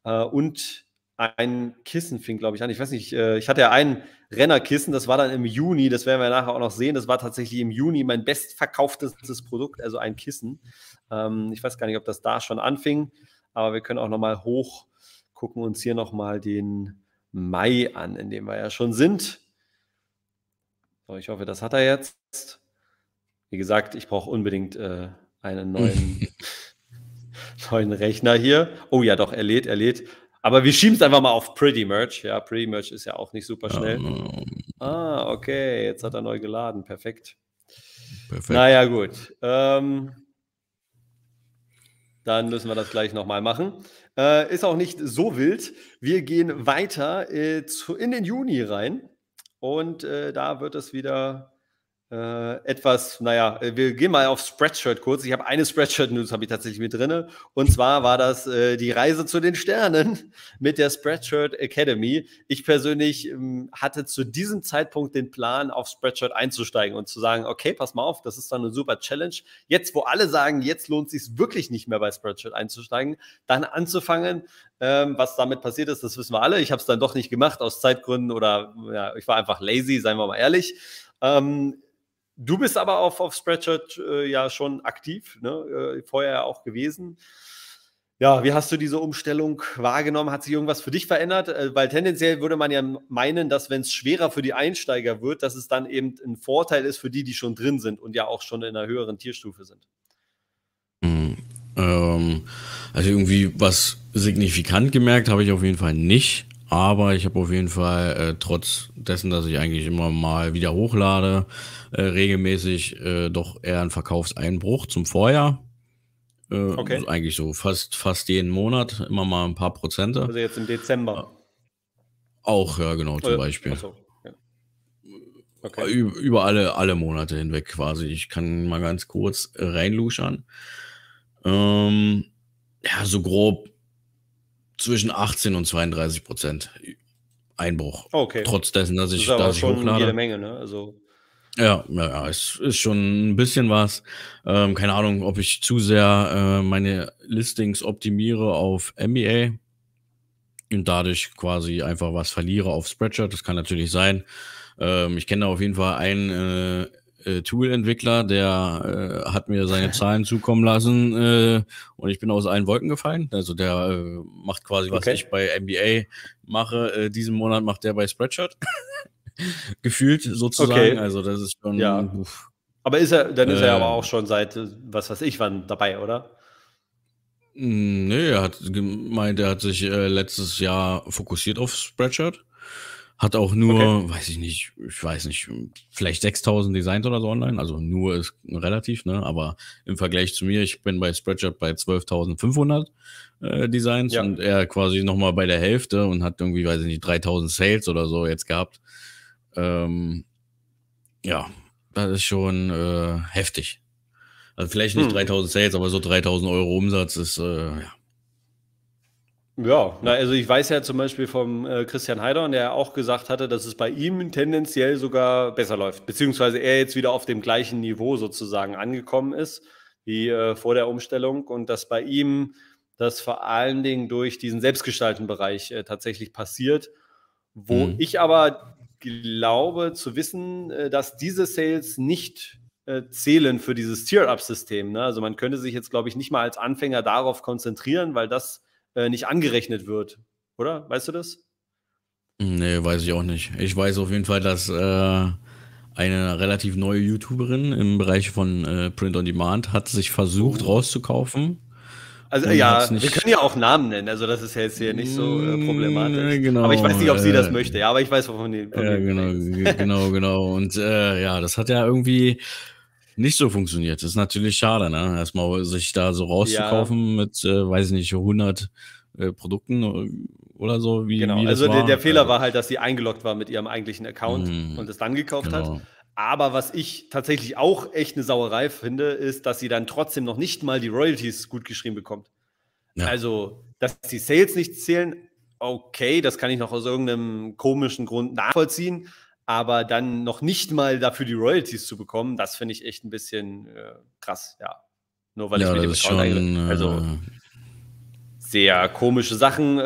Und ein Kissen fing, glaube ich, an. Ich weiß nicht, ich hatte ja ein Rennerkissen, das war dann im Juni, das werden wir nachher auch noch sehen, das war tatsächlich im Juni mein bestverkauftestes Produkt, also ein Kissen. Ich weiß gar nicht, ob das da schon anfing, aber wir können auch nochmal hoch gucken uns hier nochmal den Mai an, in dem wir ja schon sind. So, ich hoffe, das hat er jetzt. Wie gesagt, ich brauche unbedingt einen neuen Rechner hier. Oh ja, doch, er lädt. Aber wir schieben es einfach mal auf Pretty Merch. Ja, Pretty Merch ist ja auch nicht super schnell. Okay, jetzt hat er neu geladen. Perfekt. Naja, gut. Dann müssen wir das gleich nochmal machen. Ist auch nicht so wild. Wir gehen weiter in den Juni rein. Und da wird es wieder etwas, naja, wir gehen mal auf Spreadshirt kurz. Ich habe eine Spreadshirt-News, habe ich tatsächlich mit drin. Und zwar war das die Reise zu den Sternen mit der Spreadshirt Academy. Ich persönlich hatte zu diesem Zeitpunkt den Plan, auf Spreadshirt einzusteigen und zu sagen, okay, pass mal auf, das ist dann eine super Challenge. Jetzt, wo alle sagen, jetzt lohnt es sich wirklich nicht mehr bei Spreadshirt einzusteigen, dann anzufangen. Was damit passiert ist, das wissen wir alle. Ich habe es dann doch nicht gemacht aus Zeitgründen oder ja, ich war einfach lazy, seien wir mal ehrlich. Du bist aber auf Spreadshirt ja schon aktiv, ne? Vorher auch gewesen. Ja, wie hast du diese Umstellung wahrgenommen? Hat sich irgendwas für dich verändert? Weil tendenziell würde man ja meinen, dass wenn es schwerer für die Einsteiger wird, dass es dann eben ein Vorteil ist für die, die schon drin sind und ja auch schon in einer höheren Tierstufe sind. Also irgendwie was signifikant gemerkt habe ich auf jeden Fall nicht. Aber ich habe auf jeden Fall, trotz dessen, dass ich eigentlich immer mal wieder hochlade, regelmäßig doch eher einen Verkaufseinbruch zum Vorjahr. Okay. Also eigentlich so fast jeden Monat, immer mal ein paar Prozente. Also jetzt im Dezember? Auch, ja genau, zum Beispiel. Ach so. Ja. Okay. Über alle Monate hinweg quasi. Ich kann mal ganz kurz reinluschern. Ja, so grob. Zwischen 18 und 32% Einbruch. Okay. Trotz dessen, dass ich hochlade. Das ist aber schon jede Menge, ne? Also ja, es ist schon ein bisschen was. Keine Ahnung, ob ich zu sehr meine Listings optimiere auf MEA und dadurch quasi einfach was verliere auf Spreadshirt. Das kann natürlich sein. Ich kenne da auf jeden Fall einen Tool-Entwickler, der hat mir seine Zahlen zukommen lassen und ich bin aus allen Wolken gefallen. Also der macht quasi, was ich bei MBA mache. Diesen Monat macht der bei Spreadshirt. Gefühlt sozusagen. Okay. Also das ist schon... Ja. Aber ist er aber auch schon seit, was weiß ich, wann dabei, oder? Nee, er hat gemeint, er hat sich letztes Jahr fokussiert auf Spreadshirt. Hat auch nur, ich weiß nicht, vielleicht 6.000 Designs oder so online. Also nur ist relativ, ne? Aber im Vergleich zu mir, ich bin bei Spreadshirt bei 12.500 Designs und er quasi nochmal bei der Hälfte und hat irgendwie, weiß ich nicht, 3.000 Sales oder so jetzt gehabt. Ja, das ist schon heftig. Also vielleicht nicht 3.000 Sales, aber so 3.000 Euro Umsatz ist, ja. Ja, na, also ich weiß ja zum Beispiel vom Christian Heidorn, der auch gesagt hatte, dass es bei ihm tendenziell sogar besser läuft, beziehungsweise er jetzt wieder auf dem gleichen Niveau sozusagen angekommen ist, wie vor der Umstellung und dass bei ihm das vor allen Dingen durch diesen Selbstgestaltenbereich tatsächlich passiert, wo ich aber glaube zu wissen, dass diese Sales nicht zählen für dieses Tier-Up-System, ne? Also man könnte sich jetzt, glaube ich, nicht mal als Anfänger darauf konzentrieren, weil das nicht angerechnet wird, oder? Weißt du das? Nee, weiß ich auch nicht. Ich weiß auf jeden Fall, dass eine relativ neue YouTuberin im Bereich von Print on Demand hat sich versucht rauszukaufen. Also ja, wir können ja auch Namen nennen, also das ist ja jetzt hier nicht so problematisch. Genau, aber ich weiß nicht, ob sie das möchte, ja, aber ich weiß, wovon die... Genau. Und ja, das hat ja irgendwie... nicht so funktioniert. Das ist natürlich schade, ne? Erstmal sich da so rauszukaufen mit, weiß ich nicht, 100 Produkten oder so. Wie also der Fehler war halt, dass sie eingeloggt war mit ihrem eigentlichen Account und es dann gekauft hat. Aber was ich tatsächlich auch echt eine Sauerei finde, ist, dass sie dann trotzdem noch nicht mal die Royalties gut geschrieben bekommt. Ja. Also, dass die Sales nicht zählen, okay, das kann ich noch aus irgendeinem komischen Grund nachvollziehen. Aber dann noch nicht mal dafür die Royalties zu bekommen, das finde ich echt ein bisschen krass, ja. Nur weil ich mit dem Account eingeloggt. Also sehr komische Sachen.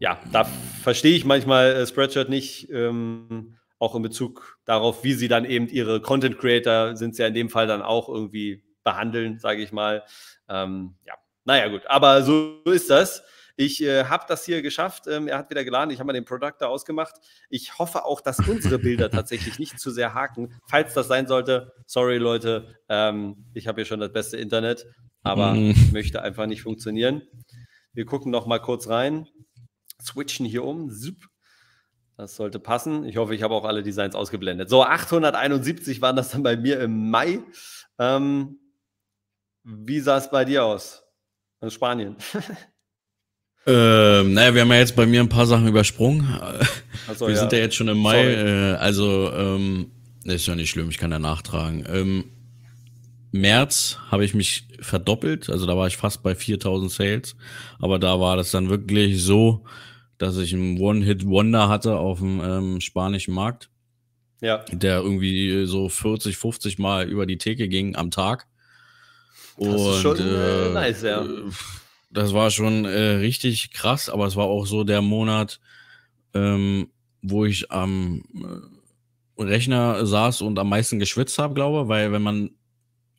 Ja, da verstehe ich manchmal Spreadshirt nicht, auch in Bezug darauf, wie sie dann eben ihre Content Creator, sind sie ja in dem Fall dann auch irgendwie behandeln, sage ich mal. Ja, naja gut, aber so ist das. Ich habe das hier geschafft, er hat wieder geladen, ich habe mal den Productor ausgemacht. Ich hoffe auch, dass unsere Bilder tatsächlich nicht zu sehr haken. Falls das sein sollte, sorry Leute, ich habe hier schon das beste Internet, aber möchte einfach nicht funktionieren. Wir gucken noch mal kurz rein, switchen hier um, das sollte passen. Ich hoffe, ich habe auch alle Designs ausgeblendet. So, 871 waren das dann bei mir im Mai. Wie sah es bei dir aus? In Spanien. Naja, wir haben ja jetzt bei mir ein paar Sachen übersprungen. Ach so, wir sind ja jetzt schon im Mai, also Ist ja nicht schlimm, ich kann da nachtragen. März habe ich mich verdoppelt, also da war ich fast bei 4.000 Sales, aber da war das dann wirklich so, dass ich einen One-Hit-Wonder hatte auf dem spanischen Markt, ja, der irgendwie so 40, 50 Mal über die Theke ging am Tag. Das und, ist schon nice, ja. Das war schon richtig krass, aber es war auch so der Monat, wo ich am Rechner saß und am meisten geschwitzt habe, glaube ich, weil wenn man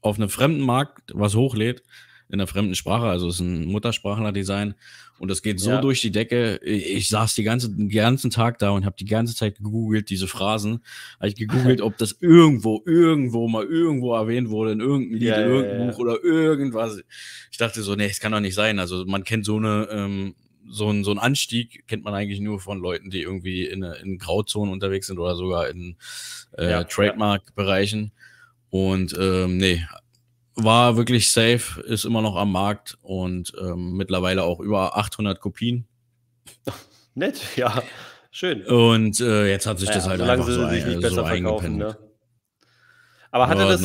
auf einem fremden Markt was hochlädt, in einer fremden Sprache, also es ist ein Muttersprachler-Design und das geht so ja durch die Decke. Ich saß den ganzen Tag da und habe die ganze Zeit gegoogelt, diese Phrasen. Habe ich gegoogelt, ob das irgendwo mal erwähnt wurde, in irgendeinem Lied, in irgendeinem Buch oder irgendwas. Ich dachte so, nee, es kann doch nicht sein. Also man kennt so eine, so einen Anstieg kennt man eigentlich nur von Leuten, die irgendwie in Grauzonen unterwegs sind oder sogar in Trademark-Bereichen. Und nee, war wirklich safe, ist immer noch am Markt und mittlerweile auch über 800 Kopien. Nett, ja, schön. Und jetzt hat sich das halt einfach so eingepennt. Ne? Aber hatte das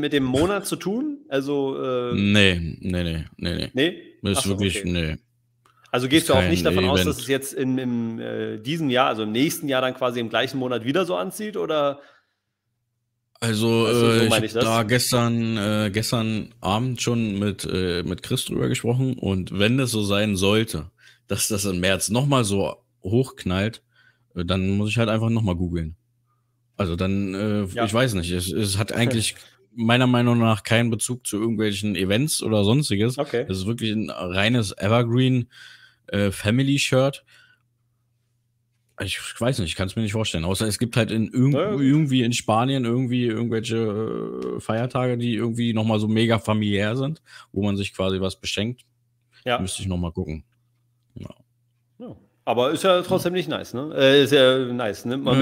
mit dem Monat zu tun? Also Nee? Ist so, wirklich, okay. Nee. Also gehst du auch nicht davon aus, dass es jetzt in diesem Jahr, also im nächsten Jahr dann quasi im gleichen Monat wieder so anzieht, oder? Also ich habe da gestern Abend schon mit Chris drüber gesprochen und wenn das so sein sollte, dass das im März nochmal so hochknallt, dann muss ich halt einfach nochmal googeln. Also dann, ich weiß nicht, es hat eigentlich meiner Meinung nach keinen Bezug zu irgendwelchen Events oder sonstiges. Okay. Das ist wirklich ein reines Evergreen Family Shirt. Ich weiß nicht, ich kann es mir nicht vorstellen. Außer es gibt halt irgendwie in Spanien irgendwelche Feiertage, die irgendwie nochmal so mega familiär sind, wo man sich quasi was beschenkt. Ja. Müsste ich nochmal gucken. Ja. Ja. Aber ist ja trotzdem nicht nice, ne? Ist ja nice, nimmt man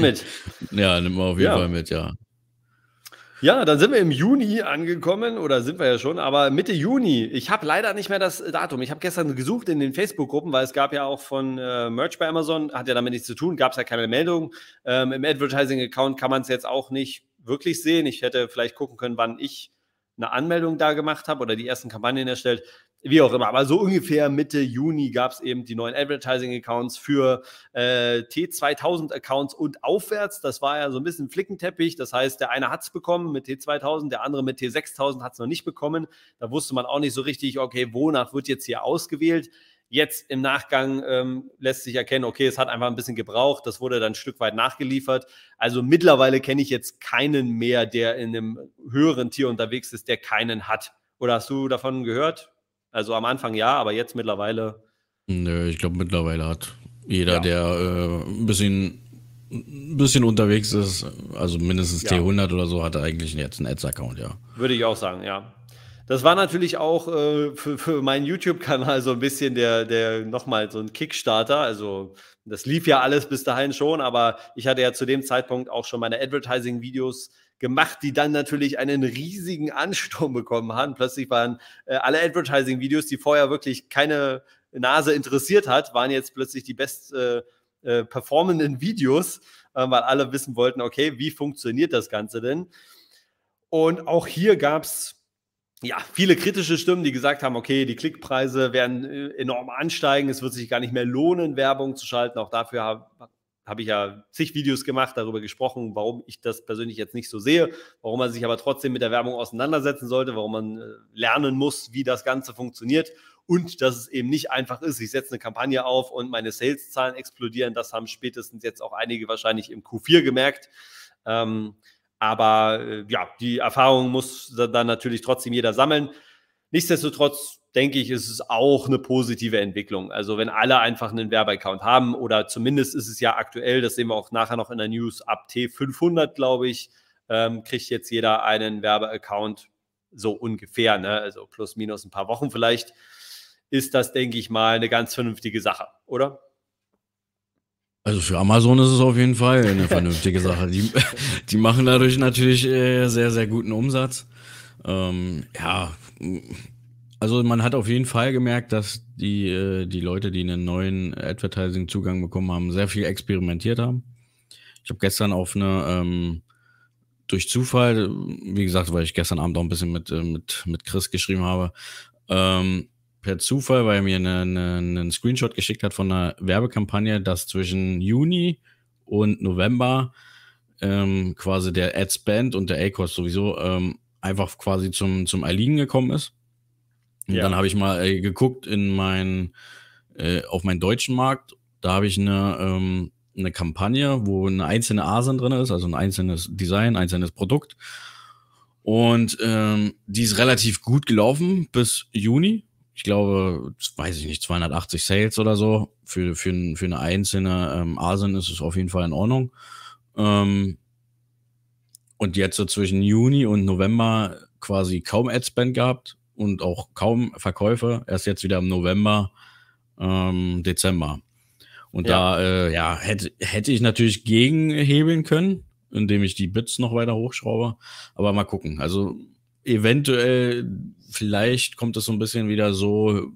mit. Ja, nimmt man auf jeden Fall mit, ja. Ja, dann sind wir im Juni angekommen, oder sind wir ja schon, aber Mitte Juni. Ich habe leider nicht mehr das Datum. Ich habe gestern gesucht in den Facebook-Gruppen, weil es gab ja auch von Merch bei Amazon, hat ja damit nichts zu tun, gab es ja keine Meldung. Im Advertising-Account kann man es jetzt auch nicht wirklich sehen. Ich hätte vielleicht gucken können, wann ich eine Anmeldung da gemacht habe oder die ersten Kampagnen erstellt, wie auch immer. Aber so ungefähr Mitte Juni gab es eben die neuen Advertising-Accounts für T2000-Accounts und aufwärts. Das war ja so ein bisschen Flickenteppich. Das heißt, der eine hat es bekommen mit T2000, der andere mit T6000 hat es noch nicht bekommen. Da wusste man auch nicht so richtig, okay, wonach wird jetzt hier ausgewählt? Jetzt im Nachgang lässt sich erkennen, okay, es hat einfach ein bisschen gebraucht. Das wurde dann ein Stück weit nachgeliefert. Also mittlerweile kenne ich jetzt keinen mehr, der in einem höheren Tier unterwegs ist, der keinen hat. Oder hast du davon gehört? Also am Anfang ja, aber jetzt mittlerweile? Nö, ich glaube mittlerweile hat jeder, der ein bisschen unterwegs ist, also mindestens T100 oder so, hat er eigentlich jetzt einen Ads-Account, ja. Würde ich auch sagen, ja. Das war natürlich auch für meinen YouTube-Kanal so ein bisschen der nochmal so ein Kickstarter. Also das lief ja alles bis dahin schon, aber ich hatte ja zu dem Zeitpunkt auch schon meine Advertising-Videos gemacht, die dann natürlich einen riesigen Ansturm bekommen haben. Plötzlich waren alle Advertising-Videos, die vorher wirklich keine Nase interessiert hat, waren jetzt plötzlich die best performenden Videos, weil alle wissen wollten, okay, wie funktioniert das Ganze denn? Und auch hier gab es ja viele kritische Stimmen, die gesagt haben, okay, die Klickpreise werden enorm ansteigen, es wird sich gar nicht mehr lohnen, Werbung zu schalten. Auch dafür habe ich ja zig Videos gemacht, darüber gesprochen, warum ich das persönlich jetzt nicht so sehe, warum man sich aber trotzdem mit der Werbung auseinandersetzen sollte, warum man lernen muss, wie das Ganze funktioniert und dass es eben nicht einfach ist, ich setze eine Kampagne auf und meine Sales-Zahlen explodieren. Das haben spätestens jetzt auch einige wahrscheinlich im Q4 gemerkt. Aber ja, die Erfahrung muss dann natürlich trotzdem jeder sammeln. Nichtsdestotrotz denke ich, ist es auch eine positive Entwicklung. Also wenn alle einfach einen Werbeaccount haben oder zumindest ist es ja aktuell, das sehen wir auch nachher noch in der News, ab T500, glaube ich, kriegt jetzt jeder einen Werbeaccount, so ungefähr, ne? Also plus minus ein paar Wochen vielleicht, ist das, denke ich mal, eine ganz vernünftige Sache, oder? Also für Amazon ist es auf jeden Fall eine vernünftige Sache. Die machen dadurch natürlich sehr, sehr guten Umsatz. Ja, also man hat auf jeden Fall gemerkt, dass die Leute, die einen neuen Advertising-Zugang bekommen haben, sehr viel experimentiert haben. Ich habe gestern auf eine durch Zufall, wie gesagt, weil ich gestern Abend auch ein bisschen mit Chris geschrieben habe, per Zufall, weil er mir einen Screenshot geschickt hat von einer Werbekampagne, dass zwischen Juni und November quasi der Ad-Spend und der A-Cost sowieso einfach quasi zum Erliegen gekommen ist. Und ja. Dann habe ich mal geguckt in auf meinen deutschen Markt. Da habe ich eine Kampagne, wo eine einzelne ASIN drin ist, also ein einzelnes Design, einzelnes Produkt. Und die ist relativ gut gelaufen bis Juni. Ich glaube, weiß ich nicht, 280 Sales oder so. Für eine einzelne ASIN ist es auf jeden Fall in Ordnung. Und jetzt so zwischen Juni und November quasi kaum Adspend gehabt und auch kaum Verkäufe. Erst jetzt wieder im November, Dezember. Und ja. Hätte ich natürlich gegenhebeln können, indem ich die Bits noch weiter hochschraube. Aber mal gucken. Also eventuell, vielleicht kommt es so ein bisschen wieder so,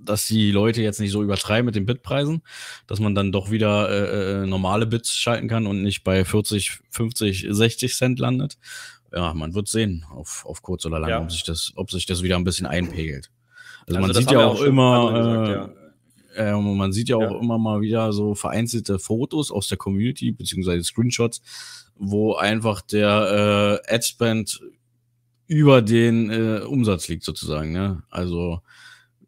dass die Leute jetzt nicht so übertreiben mit den Bitpreisen, dass man dann doch wieder normale Bits schalten kann und nicht bei 40, 50, 60 Cent landet. Ja, man wird sehen, auf kurz oder lang, ja, ob sich das wieder ein bisschen einpegelt. Also man sieht ja auch immer, man sieht ja auch immer mal wieder so vereinzelte Fotos aus der Community, beziehungsweise Screenshots, wo einfach der Adspend über den Umsatz liegt sozusagen, ne? Also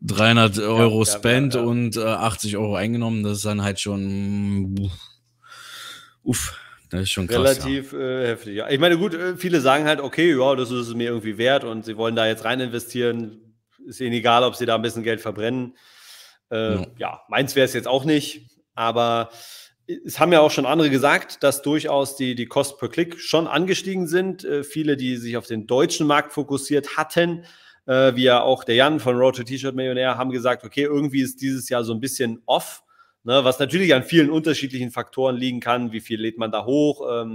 300 Euro Spend und 80 Euro eingenommen, das ist dann halt schon das ist schon krass. Relativ heftig, ja. Ich meine, gut, viele sagen halt, okay, ja, das ist es mir irgendwie wert und sie wollen da jetzt rein investieren. Ist ihnen egal, ob sie da ein bisschen Geld verbrennen. Ja, meins wäre es jetzt auch nicht, aber es haben ja auch schon andere gesagt, dass durchaus die Kosten per Klick schon angestiegen sind. Viele, die sich auf den deutschen Markt fokussiert hatten, wie ja auch der Jan von Road to T-Shirt Millionär, haben gesagt, okay, irgendwie ist dieses Jahr so ein bisschen off, ne, was natürlich an vielen unterschiedlichen Faktoren liegen kann. Wie viel lädt man da hoch?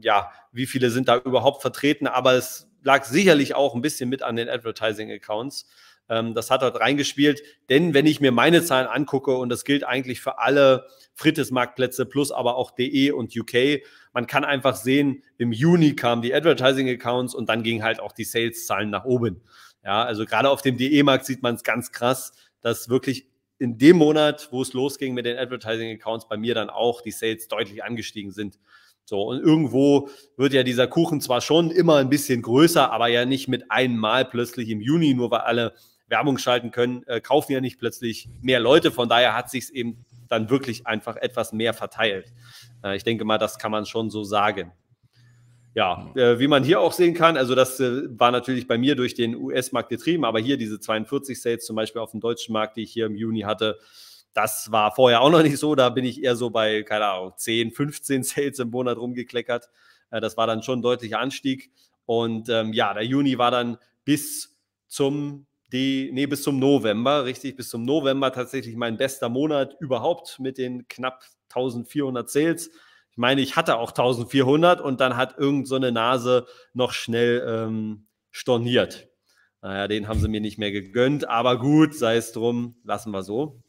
Ja, wie viele sind da überhaupt vertreten? Aber es lag sicherlich auch ein bisschen mit an den Advertising-Accounts. Das hat dort reingespielt, denn wenn ich mir meine Zahlen angucke, und das gilt eigentlich für alle Frites-Marktplätze plus aber auch DE und UK, man kann einfach sehen, im Juni kamen die Advertising-Accounts und dann gingen halt auch die Sales-Zahlen nach oben. Ja, also gerade auf dem DE-Markt sieht man es ganz krass, dass wirklich in dem Monat, wo es losging mit den Advertising-Accounts, bei mir dann auch die Sales deutlich angestiegen sind. So, und irgendwo wird ja dieser Kuchen zwar schon immer ein bisschen größer, aber ja nicht mit einmal plötzlich im Juni, nur weil alle Werbung schalten können, kaufen ja nicht plötzlich mehr Leute. Von daher hat sich es eben dann wirklich einfach etwas mehr verteilt. Ich denke mal, das kann man schon so sagen. Ja, wie man hier auch sehen kann, also das war natürlich bei mir durch den US-Markt getrieben, aber hier diese 42 Sales zum Beispiel auf dem deutschen Markt, die ich hier im Juni hatte, das war vorher auch noch nicht so. Da bin ich eher so bei, keine Ahnung, 10, 15 Sales im Monat rumgekleckert. Das war dann schon ein deutlicher Anstieg. Und ja, der Juni war dann bis zum November, richtig, bis zum November tatsächlich mein bester Monat überhaupt mit den knapp 1400 Sales. Ich meine, ich hatte auch 1400 und dann hat irgend so eine Nase noch schnell storniert. Naja, den haben sie mir nicht mehr gegönnt, aber gut, sei es drum, lassen wir so.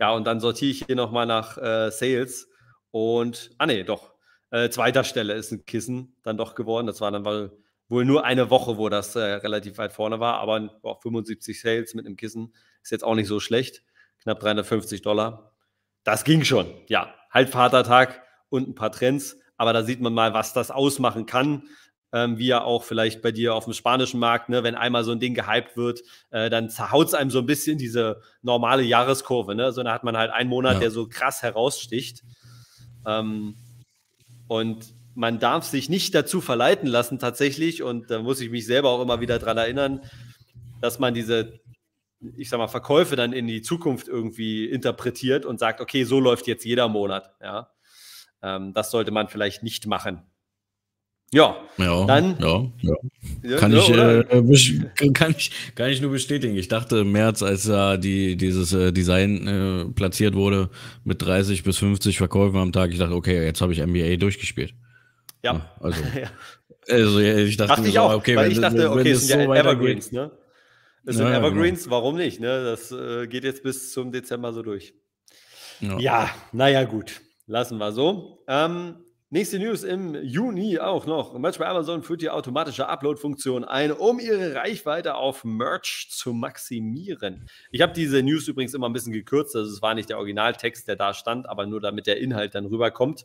Ja, und dann sortiere ich hier nochmal nach Sales und, zweiter Stelle ist ein Kissen dann doch geworden. Das war dann wohl nur eine Woche, wo das relativ weit vorne war, aber oh, 75 Sales mit einem Kissen ist jetzt auch nicht so schlecht. Knapp $350. Das ging schon. Ja, halt Vatertag und ein paar Trends, aber da sieht man mal, was das ausmachen kann. Wie ja auch vielleicht bei dir auf dem spanischen Markt, ne, wenn einmal so ein Ding gehypt wird, dann zerhaut es einem so ein bisschen diese normale Jahreskurve, ne? So, da hat man halt einen Monat, der so krass heraussticht. Und man darf sich nicht dazu verleiten lassen tatsächlich, und da muss ich mich selber auch immer wieder dran erinnern, dass man diese, ich sag mal, Verkäufe dann in die Zukunft irgendwie interpretiert und sagt, okay, so läuft jetzt jeder Monat. Ja? Das sollte man vielleicht nicht machen. Kann ich nur bestätigen. Ich dachte im März, als dieses Design platziert wurde mit 30 bis 50 Verkäufen am Tag, ich dachte, okay, jetzt habe ich NBA durchgespielt. Ja. Also ich dachte mir so, auch, okay, weil ich dachte, okay, es sind ja Evergreens, ne? Es sind Evergreens, warum nicht, ne? Das geht jetzt bis zum Dezember so durch. Ja, naja, gut. Lassen wir so. Nächste News im Juni auch noch. Merch by Amazon führt die automatische Upload-Funktion ein, um ihre Reichweite auf Merch zu maximieren. Ich habe diese News übrigens immer ein bisschen gekürzt. Also es war nicht der Originaltext, der da stand, aber nur damit der Inhalt dann rüberkommt.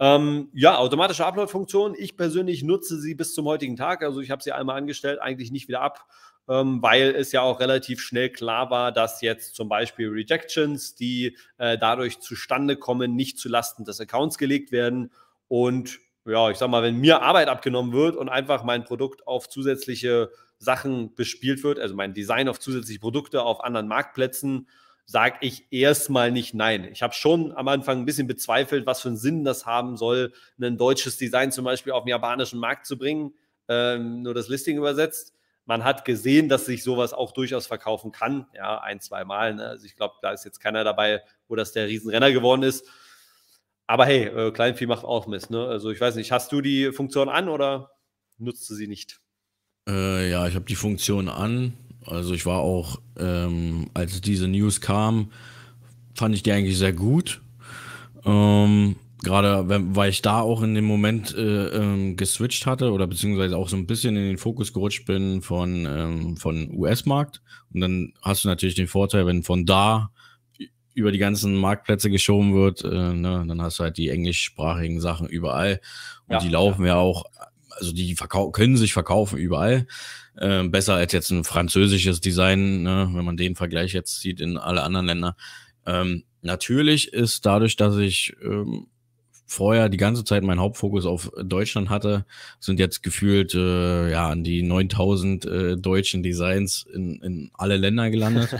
Ja, automatische Upload-Funktion. Ich persönlich nutze sie bis zum heutigen Tag. Also ich habe sie einmal angestellt, eigentlich nicht wieder ab, weil es ja auch relativ schnell klar war, dass jetzt zum Beispiel Rejections, die dadurch zustande kommen, nicht zu Lasten des Accounts gelegt werden. Und ja, ich sag mal, wenn mir Arbeit abgenommen wird und einfach mein Produkt auf zusätzliche Sachen bespielt wird, also mein Design auf zusätzliche Produkte auf anderen Marktplätzen, sage ich erstmal nicht nein. Ich habe schon am Anfang ein bisschen bezweifelt, was für einen Sinn das haben soll, ein deutsches Design zum Beispiel auf den japanischen Markt zu bringen, nur das Listing übersetzt. Man hat gesehen, dass sich sowas auch durchaus verkaufen kann, ja, 1-2 Mal. Ne? Also ich glaube, da ist jetzt keiner dabei, wo das der Riesenrenner geworden ist. Aber hey, Kleinvieh macht auch Mist. Ne? Also ich weiß nicht, hast du die Funktion an oder nutzt du sie nicht? Ja, ich habe die Funktion an. Also ich war auch, als diese News kam, fand ich die eigentlich sehr gut. Gerade weil ich da auch in dem Moment geswitcht hatte oder beziehungsweise auch so ein bisschen in den Fokus gerutscht bin von US-Markt. Und dann hast du natürlich den Vorteil, wenn von da über die ganzen Marktplätze geschoben wird, ne, dann hast du halt die englischsprachigen Sachen überall. Und ja, die laufen ja auch, also die können sich verkaufen überall. Besser als jetzt ein französisches Design, ne, wenn man den Vergleich jetzt sieht in alle anderen Länder. Natürlich ist dadurch, dass ich vorher die ganze Zeit meinen Hauptfokus auf Deutschland hatte, sind jetzt gefühlt ja an die 9000 deutschen Designs in alle Länder gelandet.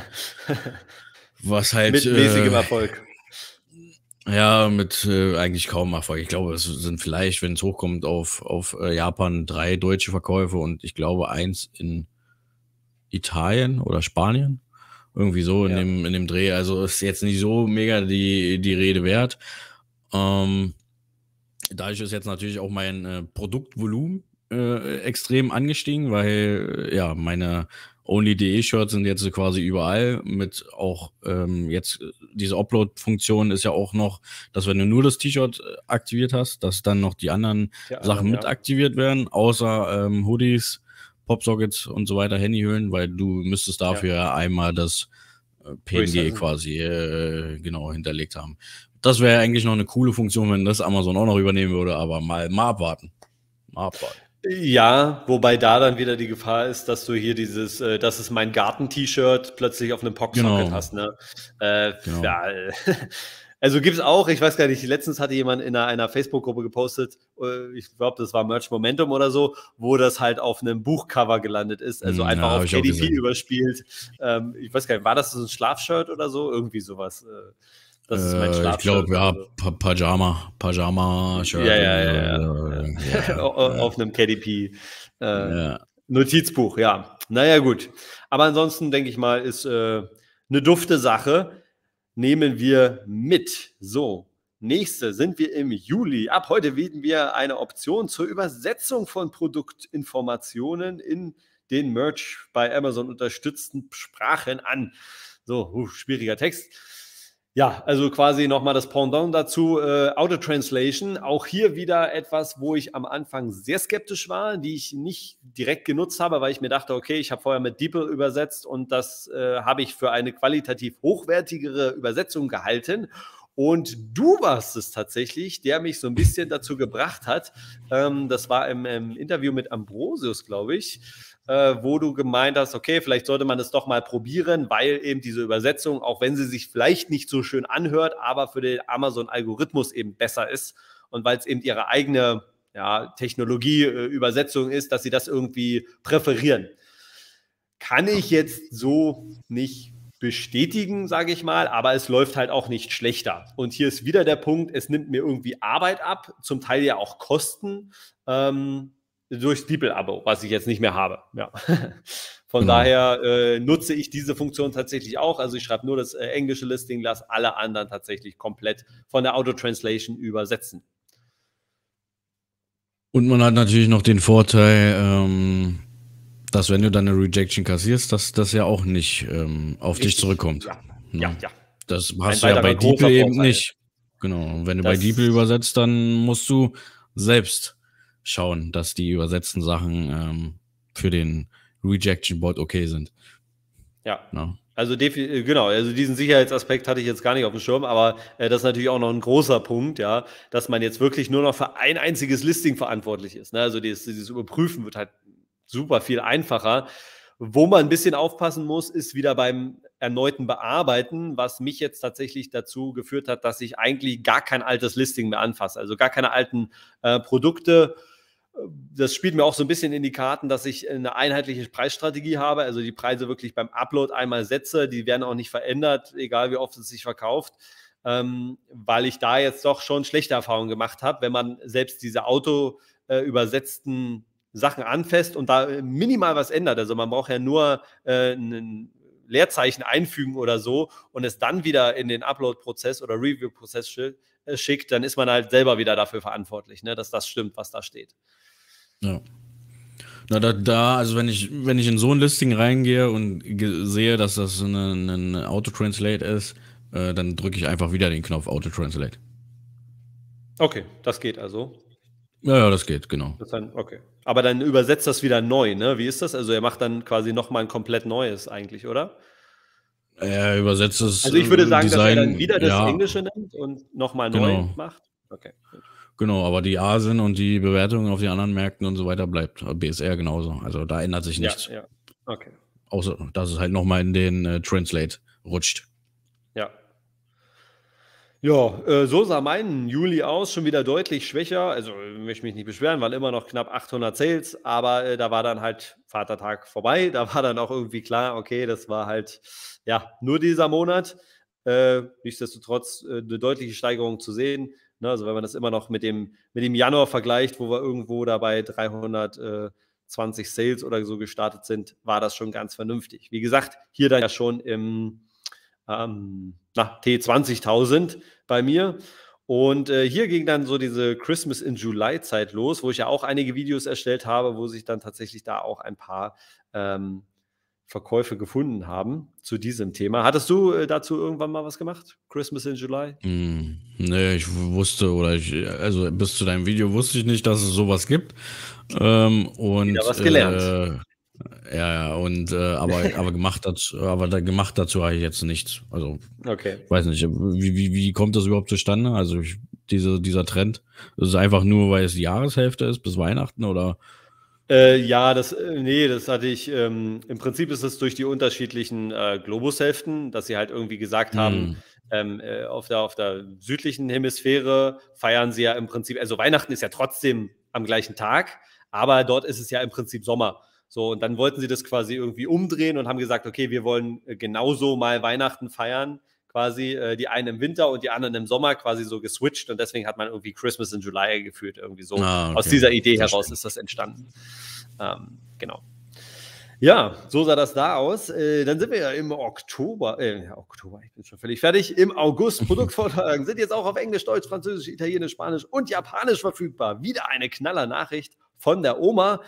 Was halt mit mäßigem Erfolg. Ja, mit eigentlich kaum Erfolg. Ich glaube, es sind vielleicht, wenn es hochkommt, auf Japan 3 deutsche Verkäufe und ich glaube 1 in Italien oder Spanien. Irgendwie so in, ja, in dem Dreh. Also ist jetzt nicht so mega die Rede wert. Dadurch ist jetzt natürlich auch mein Produktvolumen extrem angestiegen, weil ja, meine Only.de-Shirts sind jetzt quasi überall mit auch jetzt diese Upload-Funktion ist ja auch noch, dass wenn du nur das T-Shirt aktiviert hast, dass dann noch die anderen Sachen mit aktiviert werden, außer Hoodies, Popsockets und so weiter, Handyhüllen, weil du müsstest dafür einmal das PNG quasi genau hinterlegt haben. Das wäre eigentlich noch eine coole Funktion, wenn das Amazon auch noch übernehmen würde, aber mal abwarten. Ja, wobei da dann wieder die Gefahr ist, dass du hier dieses, das ist mein Garten-T-Shirt, plötzlich auf einem Popsocket hast. Ne? Genau. Ja, also gibt es auch, ich weiß gar nicht, letztens hatte jemand in einer Facebook-Gruppe gepostet, ich glaube, das war Merch Momentum oder so, wo das halt auf einem Buchcover gelandet ist, also einfach auf KDP überspielt. Ich weiß gar nicht, war das so ein Schlafshirt oder so? Irgendwie sowas. Das ist mein Schlafshirt. Ich glaube, ja, Pyjama-Shirt. Ja. Auf einem KDP. Notizbuch, ja. Naja, gut. Aber ansonsten, denke ich mal, ist eine dufte Sache. Nehmen wir mit. So, nächste sind wir im Juli. Ab heute bieten wir eine Option zur Übersetzung von Produktinformationen in den Merch bei Amazon unterstützten Sprachen an. So, schwieriger Text. Ja, also quasi nochmal das Pendant dazu, Auto-Translation. Auch hier wieder etwas, wo ich am Anfang sehr skeptisch war, die ich nicht direkt genutzt habe, weil ich mir dachte, okay, ich habe vorher mit DeepL übersetzt und das habe ich für eine qualitativ hochwertigere Übersetzung gehalten. Und du warst es tatsächlich, der mich so ein bisschen dazu gebracht hat. Das war im Interview mit Ambrosius, glaube ich, wo du gemeint hast, okay, vielleicht sollte man es doch mal probieren, weil eben diese Übersetzung, auch wenn sie sich vielleicht nicht so schön anhört, aber für den Amazon-Algorithmus eben besser ist und weil es eben ihre eigene Technologie-Übersetzung ist, dass sie das irgendwie präferieren. Kann ich jetzt so nicht bestätigen, sage ich mal, aber es läuft halt auch nicht schlechter. Und hier ist wieder der Punkt, es nimmt mir irgendwie Arbeit ab, zum Teil ja auch Kosten, durchs DeepL-Abo, was ich jetzt nicht mehr habe. Ja. Von daher nutze ich diese Funktion tatsächlich auch. Also ich schreibe nur das englische Listing, lasse alle anderen tatsächlich komplett von der Auto-Translation übersetzen. Und man hat natürlich noch den Vorteil, dass wenn du dann eine Rejection kassierst, dass das ja auch nicht auf dich zurückkommt. Ja. Das hast du ja bei DeepL eben nicht. Genau, und wenn du bei DeepL übersetzt, dann musst du selbst schauen, dass die übersetzten Sachen für den Rejection-Bot okay sind. Ja, ja. Also genau, also diesen Sicherheitsaspekt hatte ich jetzt gar nicht auf dem Schirm, aber das ist natürlich auch noch ein großer Punkt, ja, dass man jetzt wirklich nur noch für ein einziges Listing verantwortlich ist, ne? Also dieses Überprüfen wird halt super viel einfacher. Wo man ein bisschen aufpassen muss, ist wieder beim erneuten Bearbeiten, was mich jetzt tatsächlich dazu geführt hat, dass ich eigentlich gar kein altes Listing mehr anfasse, also gar keine alten Produkte. Das spielt mir auch so ein bisschen in die Karten, dass ich eine einheitliche Preisstrategie habe, also die Preise wirklich beim Upload einmal setze, die werden auch nicht verändert, egal wie oft es sich verkauft, weil ich da jetzt doch schon schlechte Erfahrungen gemacht habe, wenn man selbst diese auto-übersetzten Sachen anfasst und da minimal was ändert, also man braucht ja nur ein Leerzeichen einfügen oder so und es dann wieder in den Upload-Prozess oder Review-Prozess schickt, dann ist man halt selber wieder dafür verantwortlich, ne, dass das stimmt, was da steht. Ja. Na, also wenn ich in so ein Listing reingehe und sehe, dass das ein Auto-Translate ist, dann drücke ich einfach wieder den Knopf Auto-Translate. Okay, das geht also. Ja, das geht, genau. Das dann, okay. Aber dann übersetzt das wieder neu, ne? Wie ist das? Also er macht dann quasi nochmal ein komplett neues eigentlich, oder? Er übersetzt das. Also ich würde sagen, Design, dass er dann wieder das Englische nimmt und nochmal neu macht. Okay, gut. Genau, aber die Asien und die Bewertungen auf den anderen Märkten und so weiter bleibt. BSR genauso. Also da ändert sich nichts. Ja. Okay. Außer, dass es halt nochmal in den Translate rutscht. Ja. Ja, so sah mein Juli aus, schon wieder deutlich schwächer. Also ich möchte mich nicht beschweren, waren immer noch knapp 800 Sales, aber da war dann halt Vatertag vorbei. Da war dann auch irgendwie klar, okay, das war halt ja nur dieser Monat. Nichtsdestotrotz eine deutliche Steigerung zu sehen. Also wenn man das immer noch mit dem Januar vergleicht, wo wir irgendwo dabei 320 Sales oder so gestartet sind, war das schon ganz vernünftig. Wie gesagt, hier dann ja schon im T20.000 bei mir. Und hier ging dann so diese Christmas in July Zeit los, wo ich ja auch einige Videos erstellt habe, wo sich dann tatsächlich da auch ein paar Verkäufe gefunden haben zu diesem Thema. Hattest du dazu irgendwann mal was gemacht? Christmas in July? Nee, ich wusste also bis zu deinem Video wusste ich nicht, dass es sowas gibt. Und wieder was gelernt. Aber gemacht dazu habe ich jetzt nichts. Also okay. Weiß nicht, wie kommt das überhaupt zustande? Also dieser Trend, das ist einfach nur, weil es die Jahreshälfte ist bis Weihnachten oder? Das hatte ich, im Prinzip ist es durch die unterschiedlichen Globushälften, dass sie halt irgendwie gesagt haben, auf der südlichen Hemisphäre feiern sie ja im Prinzip, also Weihnachten ist ja trotzdem am gleichen Tag, aber dort ist es ja im Prinzip Sommer. So, und dann wollten sie das quasi irgendwie umdrehen und haben gesagt, okay, wir wollen genauso mal Weihnachten feiern, quasi die einen im Winter und die anderen im Sommer quasi so geswitcht und deswegen hat man irgendwie Christmas in July geführt, irgendwie so. Ah, okay. Aus dieser Idee heraus ist das entstanden. Genau. Ja, so sah das da aus. Dann sind wir ja im Oktober, ich bin schon völlig fertig, im August. Produktvorlagen sind jetzt auch auf Englisch, Deutsch, Französisch, Italienisch, Spanisch und Japanisch verfügbar. Wieder eine Knaller-Nachricht von der Oma.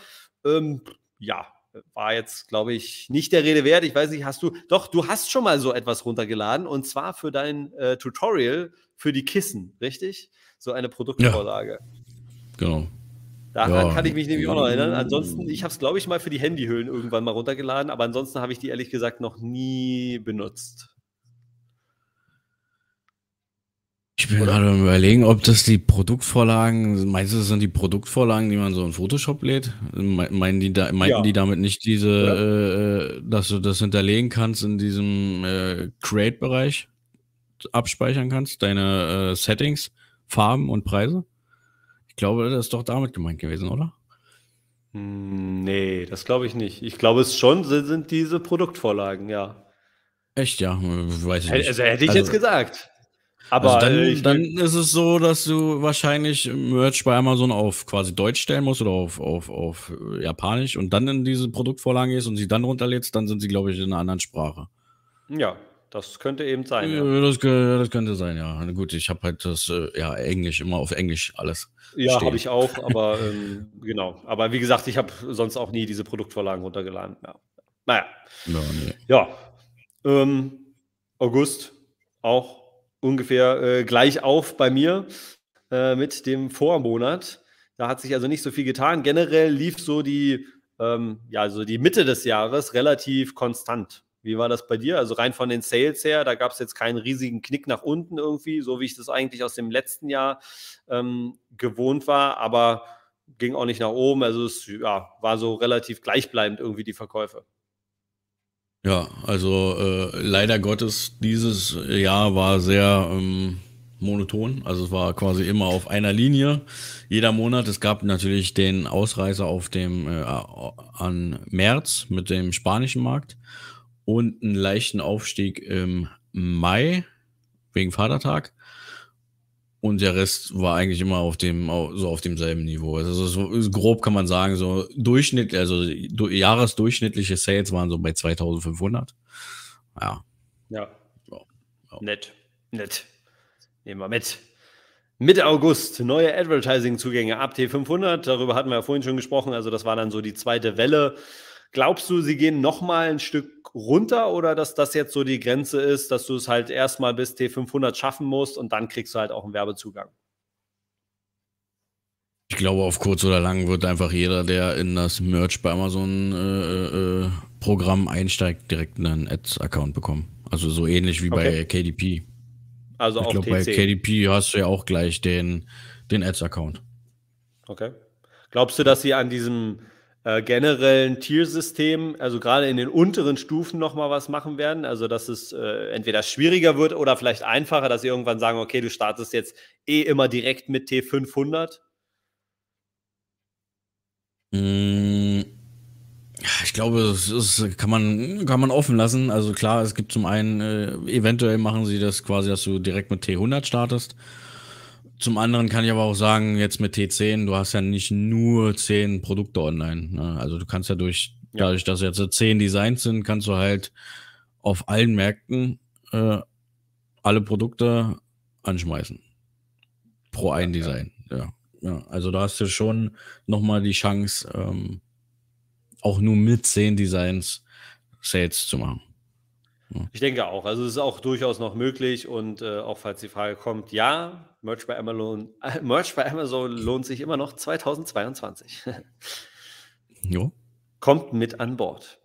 War jetzt, glaube ich, nicht der Rede wert. Ich weiß nicht, du hast schon mal so etwas runtergeladen und zwar für dein Tutorial für die Kissen, richtig? So eine Produktvorlage. Ja. Genau. Daran kann ich mich nämlich auch noch erinnern. Ansonsten, ich habe es, glaube ich, mal für die Handyhüllen irgendwann mal runtergeladen, aber ansonsten habe ich die ehrlich gesagt noch nie benutzt. Ich bin gerade am Überlegen, ob das die Produktvorlagen, meistens sind die Produktvorlagen, die man so in Photoshop lädt, meinten die damit nicht diese, dass du das hinterlegen kannst in diesem Create-Bereich, abspeichern kannst, deine Settings, Farben und Preise? Ich glaube, das ist doch damit gemeint gewesen, oder? Nee, das glaube ich nicht. Ich glaube, es schon sind diese Produktvorlagen, ja. Echt, ja? Weiß ich nicht. Also hätte ich jetzt gesagt. Aber also dann ist es so, dass du wahrscheinlich Merch bei Amazon auf quasi Deutsch stellen musst oder auf Japanisch und dann in diese Produktvorlagen gehst und sie dann runterlädst, dann sind sie, glaube ich, in einer anderen Sprache. Ja, das könnte eben sein. Ja. Das könnte sein, ja. Gut, ich habe halt das, Englisch, immer auf Englisch alles. Ja, habe ich auch, aber genau. Aber wie gesagt, ich habe sonst auch nie diese Produktvorlagen runtergeladen. Ja. Naja. Ja. August auch. ungefähr gleich auf bei mir mit dem Vormonat. Da hat sich also nicht so viel getan. Generell lief so die Mitte des Jahres relativ konstant. Wie war das bei dir? Also rein von den Sales her, da gab es jetzt keinen riesigen Knick nach unten irgendwie, so wie ich das eigentlich aus dem letzten Jahr gewohnt war, aber ging auch nicht nach oben. Also es war so relativ gleichbleibend irgendwie die Verkäufe. Ja, also leider Gottes, dieses Jahr war sehr monoton. Also es war quasi immer auf einer Linie, jeder Monat. Es gab natürlich den Ausreißer an März mit dem spanischen Markt und einen leichten Aufstieg im Mai wegen Vatertag. Und der Rest war eigentlich immer auf demselben Niveau. Also so grob kann man sagen, so Durchschnitt, also jahresdurchschnittliche Sales waren so bei 2500. Ja. Nett. Nehmen wir mit. Mitte August, neue Advertising-Zugänge ab T500. Darüber hatten wir ja vorhin schon gesprochen. Also das war dann so die zweite Welle. Glaubst du, sie gehen nochmal ein Stück runter oder dass das jetzt so die Grenze ist, dass du es halt erstmal bis T500 schaffen musst und dann kriegst du halt auch einen Werbezugang? Ich glaube, auf kurz oder lang wird einfach jeder, der in das Merch bei Amazon Programm einsteigt, direkt einen Ads-Account bekommen. Also so ähnlich wie bei KDP. Also ich auch glaube, bei KDP hast du ja auch gleich den Ads-Account. Okay. Glaubst du, dass sie an diesem generellen Tiersystem, also gerade in den unteren Stufen nochmal was machen werden, also dass es entweder schwieriger wird oder vielleicht einfacher, dass sie irgendwann sagen, okay, du startest jetzt eh immer direkt mit T500? Ich glaube, das ist, kann man offen lassen. Also klar, es gibt zum einen, eventuell machen sie das quasi, dass du direkt mit T100 startest. Zum anderen kann ich aber auch sagen, jetzt mit T10, du hast ja nicht nur 10 Produkte online, ne? Also du kannst ja dadurch, dass jetzt 10 Designs sind, kannst du halt auf allen Märkten alle Produkte anschmeißen. Pro ein Design, ja. Also da hast du schon nochmal die Chance, auch nur mit 10 Designs Sales zu machen. Ich denke auch. Also es ist auch durchaus noch möglich und auch falls die Frage kommt, ja, Merch bei Amazon lohnt sich immer noch 2022. Jo. Kommt mit an Bord.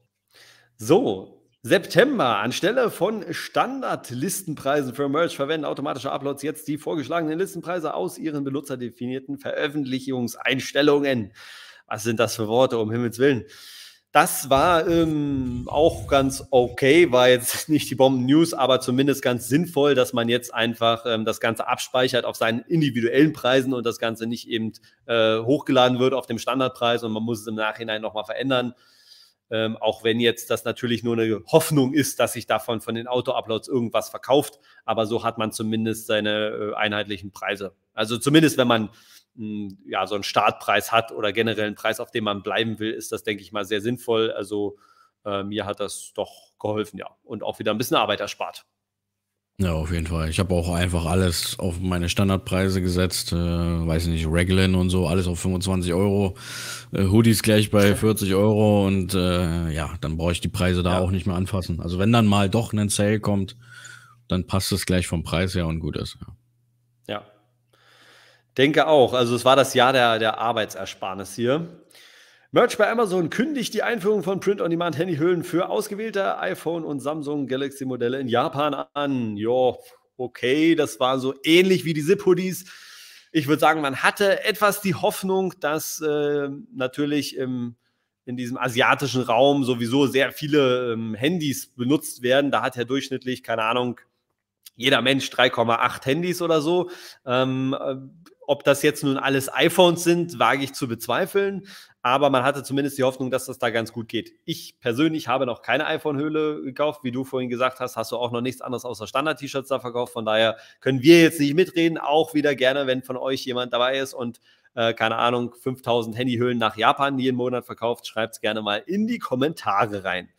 So, September. Anstelle von Standardlistenpreisen für Merch verwenden automatische Uploads jetzt die vorgeschlagenen Listenpreise aus ihren benutzerdefinierten Veröffentlichungseinstellungen. Was sind das für Worte, um Himmels Willen? Das war auch ganz okay, war jetzt nicht die Bomben-News, aber zumindest ganz sinnvoll, dass man jetzt einfach das Ganze abspeichert auf seinen individuellen Preisen und das Ganze nicht eben hochgeladen wird auf dem Standardpreis und man muss es im Nachhinein nochmal verändern, auch wenn jetzt das natürlich nur eine Hoffnung ist, dass sich davon von den Auto-Uploads irgendwas verkauft, aber so hat man zumindest seine einheitlichen Preise. Also zumindest, wenn man so einen Startpreis hat oder generell einen Preis, auf dem man bleiben will, ist das, denke ich mal, sehr sinnvoll. Also mir hat das doch geholfen, ja. Und auch wieder ein bisschen Arbeit erspart. Ja, auf jeden Fall. Ich habe auch einfach alles auf meine Standardpreise gesetzt. Weiß nicht, Reglan und so, alles auf 25 Euro. Hoodies gleich bei 40 Euro und dann brauche ich die Preise da auch nicht mehr anfassen. Also wenn dann mal doch ein Sale kommt, dann passt es gleich vom Preis her und gut ist. Ja. Denke auch. Also es war das Jahr der Arbeitsersparnis hier. Merch bei Amazon kündigt die Einführung von Print-on-Demand-Handyhüllen für ausgewählte iPhone- und Samsung-Galaxy-Modelle in Japan an. Jo, okay, das war so ähnlich wie die Zip-Hoodies. Ich würde sagen, man hatte etwas die Hoffnung, dass natürlich in diesem asiatischen Raum sowieso sehr viele Handys benutzt werden. Da hat ja durchschnittlich, keine Ahnung, jeder Mensch 3,8 Handys oder so. Ob das jetzt nun alles iPhones sind, wage ich zu bezweifeln. Aber man hatte zumindest die Hoffnung, dass das da ganz gut geht. Ich persönlich habe noch keine iPhone-Hülle gekauft. Wie du vorhin gesagt hast, hast du auch noch nichts anderes außer Standard-T-Shirts da verkauft. Von daher können wir jetzt nicht mitreden. Auch wieder gerne, wenn von euch jemand dabei ist und, keine Ahnung, 5000 Handyhüllen nach Japan jeden Monat verkauft, schreibt es gerne mal in die Kommentare rein.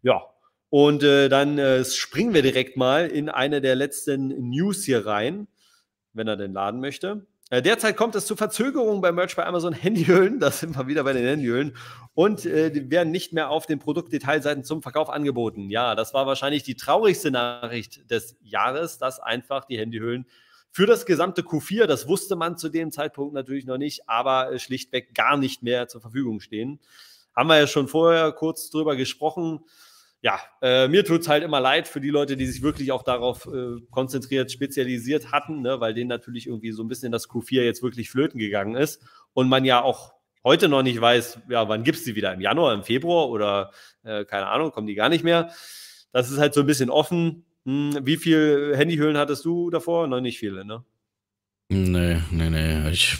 Ja. Und dann springen wir direkt mal in eine der letzten News hier rein, wenn er denn laden möchte. Derzeit kommt es zu Verzögerungen bei Merch bei Amazon Handyhüllen, das sind wir wieder bei den Handyhüllen, und die werden nicht mehr auf den Produktdetailseiten zum Verkauf angeboten. Ja, das war wahrscheinlich die traurigste Nachricht des Jahres, dass einfach die Handyhüllen für das gesamte Q4, das wusste man zu dem Zeitpunkt natürlich noch nicht, aber schlichtweg gar nicht mehr zur Verfügung stehen. Haben wir ja schon vorher kurz drüber gesprochen. Ja, mir tut es halt immer leid für die Leute, die sich wirklich auch darauf konzentriert, spezialisiert hatten, ne, weil denen natürlich irgendwie so ein bisschen das Q4 jetzt wirklich flöten gegangen ist und man ja auch heute noch nicht weiß, ja, wann gibt es die wieder? Im Januar, im Februar oder keine Ahnung, kommen die gar nicht mehr. Das ist halt so ein bisschen offen. Wie viele Handyhüllen hattest du davor? Noch nicht viele, ne? Nee. Ich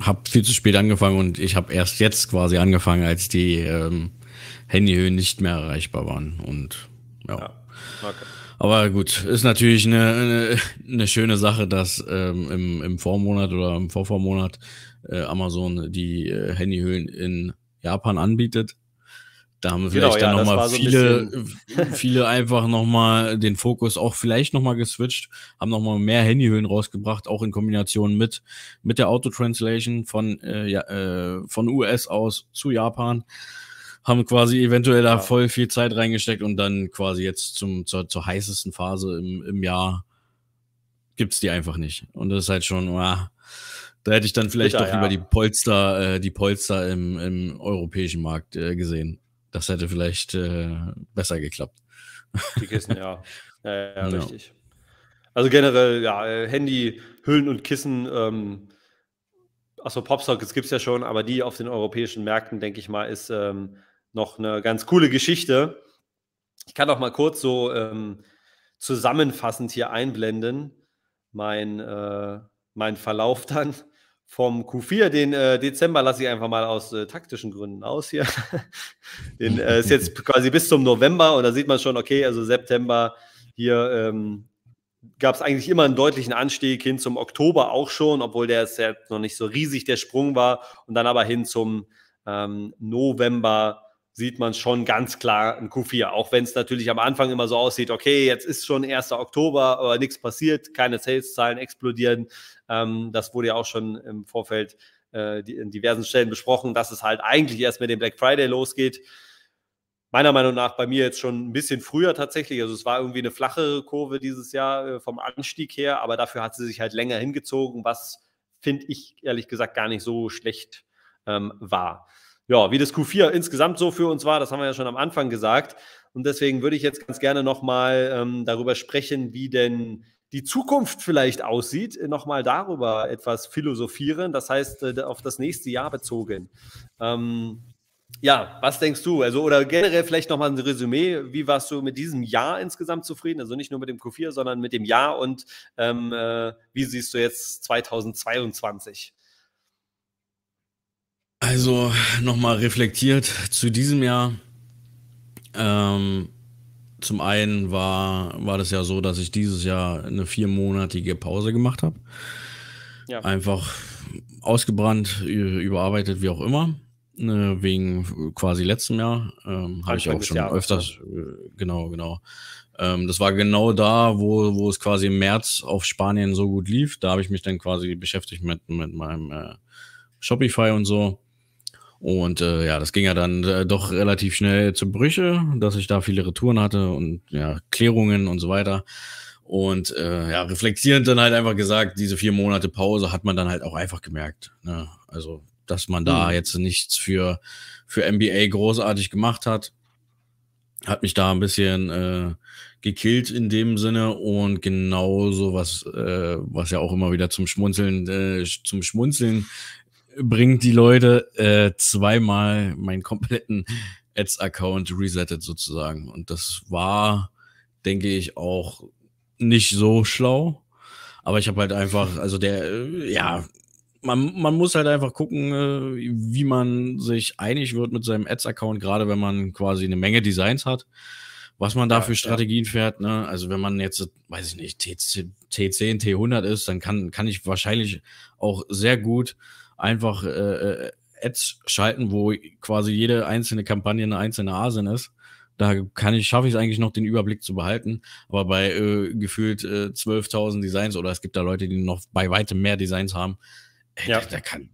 habe viel zu spät angefangen und ich habe erst jetzt quasi angefangen, als die Handyhöhen nicht mehr erreichbar waren und ja. Okay. Aber gut, ist natürlich eine schöne Sache, dass im Vormonat oder im Vorvormonat Amazon die Handyhöhen in Japan anbietet. Da haben vielleicht dann nochmal so viele einfach nochmal den Fokus auch vielleicht nochmal geswitcht, haben nochmal mehr Handyhöhen rausgebracht, auch in Kombination mit der Auto-Translation von US aus zu Japan. Haben quasi eventuell da voll viel Zeit reingesteckt und dann quasi jetzt zur heißesten Phase im Jahr gibt's die einfach nicht. Und das ist halt schon, da hätte ich dann vielleicht lieber die Polster im europäischen Markt gesehen. Das hätte vielleicht besser geklappt. Die Kissen, ja, richtig. Also generell, Handy, Hüllen und Kissen, achso, Popsockets gibt's ja schon, aber die auf den europäischen Märkten, denke ich mal, ist noch eine ganz coole Geschichte. Ich kann auch mal kurz so zusammenfassend hier einblenden, mein Verlauf dann vom Q4. Den Dezember lasse ich einfach mal aus taktischen Gründen aus hier. Den ist jetzt quasi bis zum November und da sieht man schon, okay, also September hier gab es eigentlich immer einen deutlichen Anstieg hin zum Oktober auch schon, obwohl der jetzt noch nicht so riesig der Sprung war. Und dann aber hin zum November sieht man schon ganz klar ein Q4, auch wenn es natürlich am Anfang immer so aussieht, okay, jetzt ist schon 1. Oktober, aber nichts passiert, keine Sales-Zahlen explodieren. Das wurde ja auch schon im Vorfeld in diversen Stellen besprochen, dass es halt eigentlich erst mit dem Black Friday losgeht. Meiner Meinung nach bei mir jetzt schon ein bisschen früher tatsächlich, also es war irgendwie eine flachere Kurve dieses Jahr vom Anstieg her, aber dafür hat sie sich halt länger hingezogen, was finde ich ehrlich gesagt gar nicht so schlecht war. Ja, wie das Q4 insgesamt so für uns war, das haben wir ja schon am Anfang gesagt. Und deswegen würde ich jetzt ganz gerne nochmal darüber sprechen, wie denn die Zukunft vielleicht aussieht, nochmal darüber etwas philosophieren, das heißt auf das nächste Jahr bezogen. Ja, was denkst du? Also, oder generell vielleicht nochmal ein Resümee, wie warst du mit diesem Jahr insgesamt zufrieden? Also nicht nur mit dem Q4, sondern mit dem Jahr und wie siehst du jetzt 2022? Also nochmal reflektiert zu diesem Jahr. Zum einen war das ja so, dass ich dieses Jahr eine 4-monatige Pause gemacht habe. Ja. Einfach ausgebrannt, überarbeitet, wie auch immer. Wegen quasi letztem Jahr. Habe ich auch schon öfters. Genau. Das war genau da, wo es quasi im März auf Spanien so gut lief. Da habe ich mich dann quasi beschäftigt mit meinem Shopify und so. Und das ging ja dann doch relativ schnell zu Brüche, dass ich da viele Retouren hatte und Klärungen und so weiter. Und reflektierend dann halt einfach gesagt, diese 4 Monate Pause hat man dann halt auch einfach gemerkt, ne? Also, dass man da jetzt nichts für MBA großartig gemacht hat. Hat mich da ein bisschen gekillt in dem Sinne und genauso was ja auch immer wieder zum Schmunzeln bringt die Leute, zweimal meinen kompletten Ads-Account resettet sozusagen. Und das war, denke ich, auch nicht so schlau. Aber ich habe halt einfach, also man muss halt einfach gucken, wie man sich einig wird mit seinem Ads-Account, gerade wenn man quasi eine Menge Designs hat, was man da für Strategien fährt, ne? Also wenn man jetzt, weiß ich nicht, T10, T100 ist, dann kann ich wahrscheinlich auch sehr gut einfach Ads schalten, wo quasi jede einzelne Kampagne eine einzelne Asin ist, Da schaffe ich es eigentlich noch, den Überblick zu behalten. Aber bei gefühlt 12.000 Designs, oder es gibt da Leute, die noch bei weitem mehr Designs haben, ja.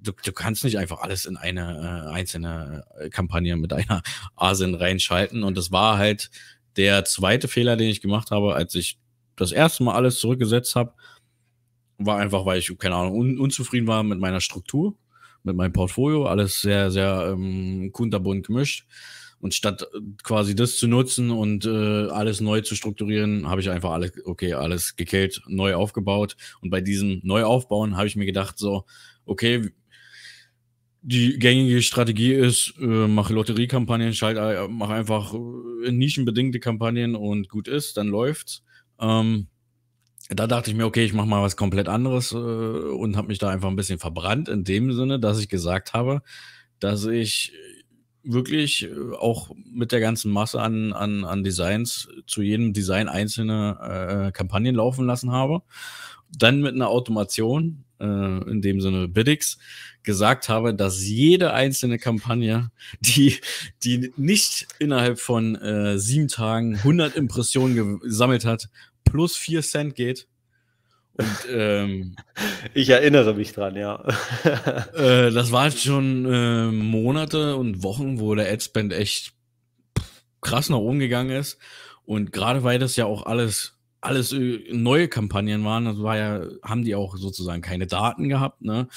Du kannst nicht einfach alles in eine einzelne Kampagne mit einer ASIN reinschalten. Und das war halt der zweite Fehler, den ich gemacht habe, als ich das erste Mal alles zurückgesetzt habe. War einfach, weil ich, keine Ahnung, unzufrieden war mit meiner Struktur, mit meinem Portfolio. Alles sehr, sehr kunterbunt gemischt. Und statt quasi das zu nutzen und alles neu zu strukturieren, habe ich einfach alles gekillt, neu aufgebaut. Und bei diesem Neuaufbauen habe ich mir gedacht, so, okay, die gängige Strategie ist, mache Lotteriekampagnen, mache einfach nischenbedingte Kampagnen und gut ist, dann läuft's. Da dachte ich mir, okay, ich mache mal was komplett anderes und habe mich da einfach ein bisschen verbrannt in dem Sinne, dass ich gesagt habe, dass ich wirklich auch mit der ganzen Masse an Designs zu jedem Design einzelne Kampagnen laufen lassen habe. Dann mit einer Automation, in dem Sinne BidX, gesagt habe, dass jede einzelne Kampagne, die nicht innerhalb von 7 Tagen 100 Impressionen gesammelt hat, plus 4 Cent geht. Und, ich erinnere mich dran, ja. Das waren schon Monate und Wochen, wo der Adspend echt krass nach oben gegangen ist. Und gerade weil das ja auch alles neue Kampagnen waren, haben die auch sozusagen keine Daten gehabt, ne?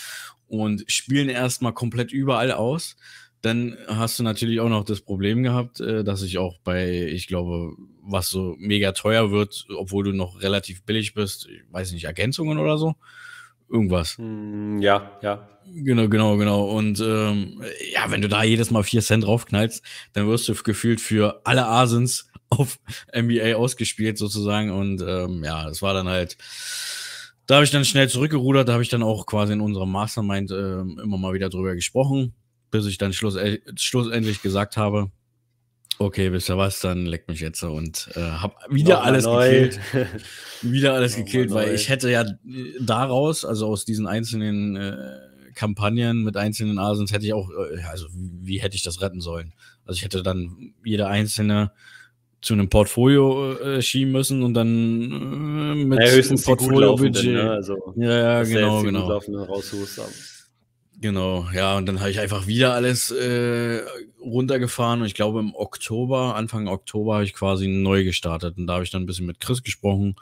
Und spielen erstmal komplett überall aus. Dann hast du natürlich auch noch das Problem gehabt, dass ich auch ich glaube, was so mega teuer wird, obwohl du noch relativ billig bist, ich weiß nicht, Ergänzungen oder so, irgendwas. Ja, ja. Genau. Und ja, wenn du da jedes Mal 4 Cent draufknallst, dann wirst du gefühlt für alle Asins auf NBA ausgespielt sozusagen. Und ja, das war dann halt... Da habe ich dann schnell zurückgerudert, da habe ich dann auch quasi in unserem Mastermind immer mal wieder drüber gesprochen, bis ich dann schlussendlich gesagt habe, okay, wisst ihr was, dann leck mich jetzt und hab wieder alles gekillt. Weil ich hätte ja daraus, also aus diesen einzelnen Kampagnen mit einzelnen Asins, hätte ich auch, also wie hätte ich das retten sollen? Also ich hätte dann jede einzelne zu einem Portfolio schieben müssen und dann mit höchstens Portfolio-Budget. Ne? Also, ja, genau. Genau, ja, und dann habe ich einfach wieder alles runtergefahren und ich glaube im Oktober, Anfang Oktober habe ich quasi neu gestartet und da habe ich dann ein bisschen mit Chris gesprochen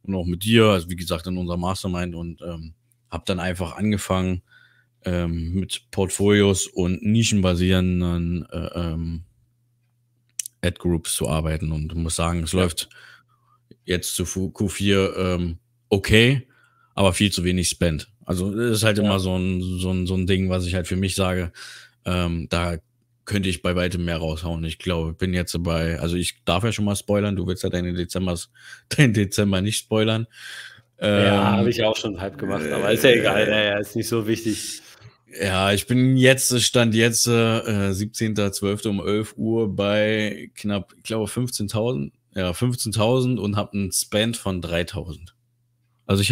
und auch mit dir, also wie gesagt in unserem Mastermind und habe dann einfach angefangen mit Portfolios und nischenbasierenden Ad-Groups zu arbeiten und muss sagen, es läuft jetzt zu Q4 okay, aber viel zu wenig Spend. Also das ist halt immer so ein Ding, was ich halt für mich sage, da könnte ich bei weitem mehr raushauen. Ich glaube, ich bin jetzt also ich darf ja schon mal spoilern, du willst ja deinen Dezember nicht spoilern. Ja, habe ich auch schon halb gemacht, aber ist ja egal, ist nicht so wichtig. Ja, ich bin stand jetzt 17.12. um 11 Uhr bei knapp, ich glaube 15.000, ja 15.000 und habe einen Spend von 3.000. Also ich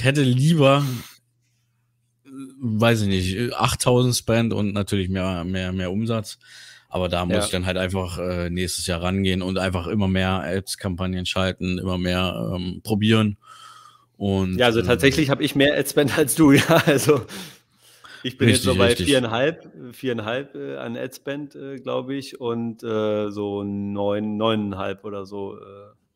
hätte lieber, weiß ich nicht, 8.000 Spend und natürlich mehr Umsatz. Aber da muss ich dann halt einfach nächstes Jahr rangehen und einfach immer mehr Ads-Kampagnen schalten, immer mehr probieren. Und, ja, also tatsächlich habe ich mehr Adspend als du, ja, also ich bin jetzt so bei 4,5 an Adspend, glaube ich, und so 9,5 oder so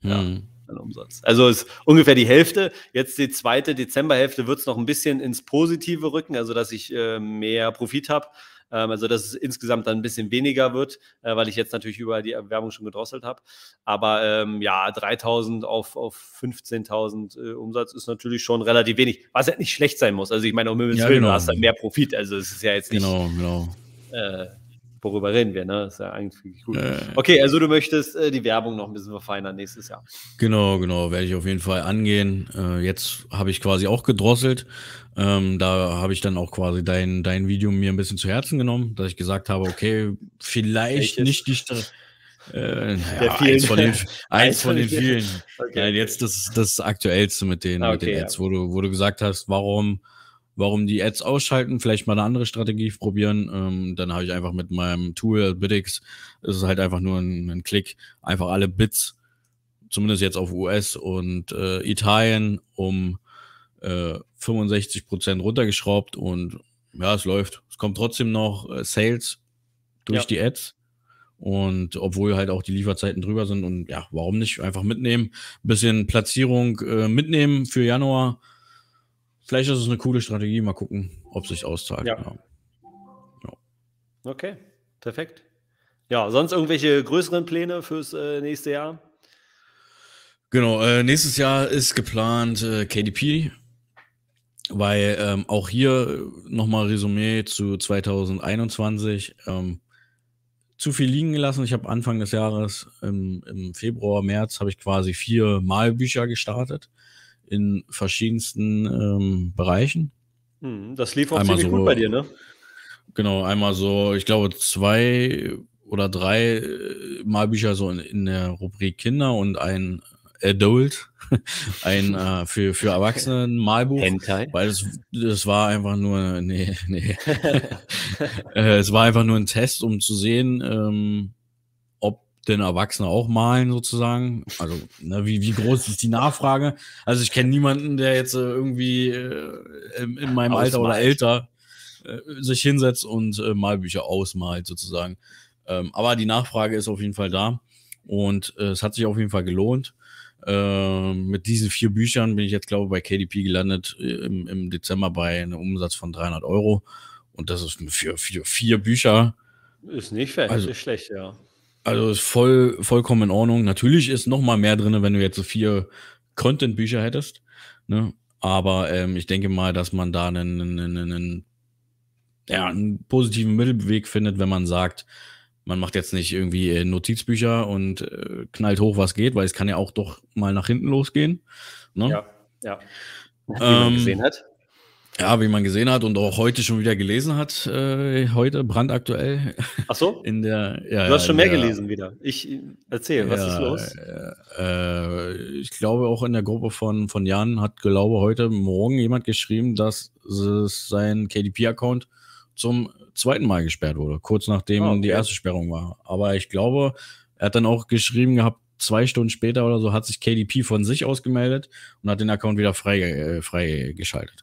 an Umsatz. Also ist ungefähr die Hälfte, jetzt die zweite Dezemberhälfte wird es noch ein bisschen ins Positive rücken, also dass ich mehr Profit habe, also dass es insgesamt dann ein bisschen weniger wird, weil ich jetzt natürlich über die Erwerbung schon gedrosselt habe. Aber ja, 3.000 auf 15.000 Umsatz ist natürlich schon relativ wenig, was ja nicht schlecht sein muss. Also ich meine, um Himmels Willen, du hast dann mehr Profit, also es ist ja jetzt nicht... Genau. Worüber reden wir, ne? Das ist ja eigentlich gut. Okay, also du möchtest die Werbung noch ein bisschen verfeinern nächstes Jahr. Genau, werde ich auf jeden Fall angehen. Jetzt habe ich quasi auch gedrosselt. Da habe ich dann auch quasi dein Video mir ein bisschen zu Herzen genommen, dass ich gesagt habe, okay, vielleicht nicht die eins von den vielen. Okay. Ja, jetzt das Aktuellste mit den Ads, wo du gesagt hast, warum warum die Ads ausschalten, vielleicht mal eine andere Strategie probieren. Dann habe ich einfach mit meinem Tool BidX, ist es halt einfach nur ein Klick, einfach alle Bits, zumindest jetzt auf US und Italien, um 65% runtergeschraubt, und ja, es läuft. Es kommt trotzdem noch Sales durch die Ads. Und obwohl halt auch die Lieferzeiten drüber sind, und ja, warum nicht? Einfach mitnehmen, ein bisschen Platzierung mitnehmen für Januar. Vielleicht ist es eine coole Strategie, mal gucken, ob es sich auszahlt. Ja. Okay, perfekt. Ja, sonst irgendwelche größeren Pläne fürs nächste Jahr? Genau, nächstes Jahr ist geplant KDP, weil auch hier nochmal Resümee zu 2021, zu viel liegen gelassen. Ich habe Anfang des Jahres, im Februar, März, habe ich quasi 4 Malbücher gestartet in verschiedensten Bereichen. Das lief auch ziemlich gut bei dir, ne? Genau, einmal so, ich glaube 2 oder 3 Malbücher so in der Rubrik Kinder und ein Adult, für Erwachsene Malbuch. Hentai? Weil das war einfach nur, nee. Es war einfach nur ein Test, um zu sehen, ob denn Erwachsene auch malen sozusagen. Also, ne, wie groß ist die Nachfrage? Also ich kenne niemanden, der jetzt irgendwie in meinem Alter oder älter sich hinsetzt und Malbücher ausmalt sozusagen. Aber die Nachfrage ist auf jeden Fall da, und es hat sich auf jeden Fall gelohnt. Mit diesen 4 Büchern bin ich jetzt, glaube ich, bei KDP gelandet im Dezember bei einem Umsatz von 300 €, und das ist für 4 Bücher. Ist nicht fair, also, ist schlecht, ja. Also ist vollkommen in Ordnung. Natürlich ist noch mal mehr drin, wenn du jetzt so 4 Content-Bücher hättest, ne? Aber ich denke mal, dass man da einen positiven Mittelweg findet, wenn man sagt, man macht jetzt nicht irgendwie Notizbücher und knallt hoch, was geht, weil es kann ja auch doch mal nach hinten losgehen. Ne? Ja. Wie man gesehen hat. Ja, wie man gesehen hat und auch heute schon wieder gelesen hat. Heute, brandaktuell. Ach so? Du hast schon mehr gelesen wieder. Ich erzähle, was ist los? Ich glaube, auch in der Gruppe von Jan hat, glaube ich, heute Morgen jemand geschrieben, dass sein KDP-Account zum 2. Mal gesperrt wurde, kurz nachdem die erste Sperrung war. Aber ich glaube, er hat dann auch geschrieben gehabt, 2 Stunden später oder so hat sich KDP von sich aus gemeldet und hat den Account wieder freigeschaltet.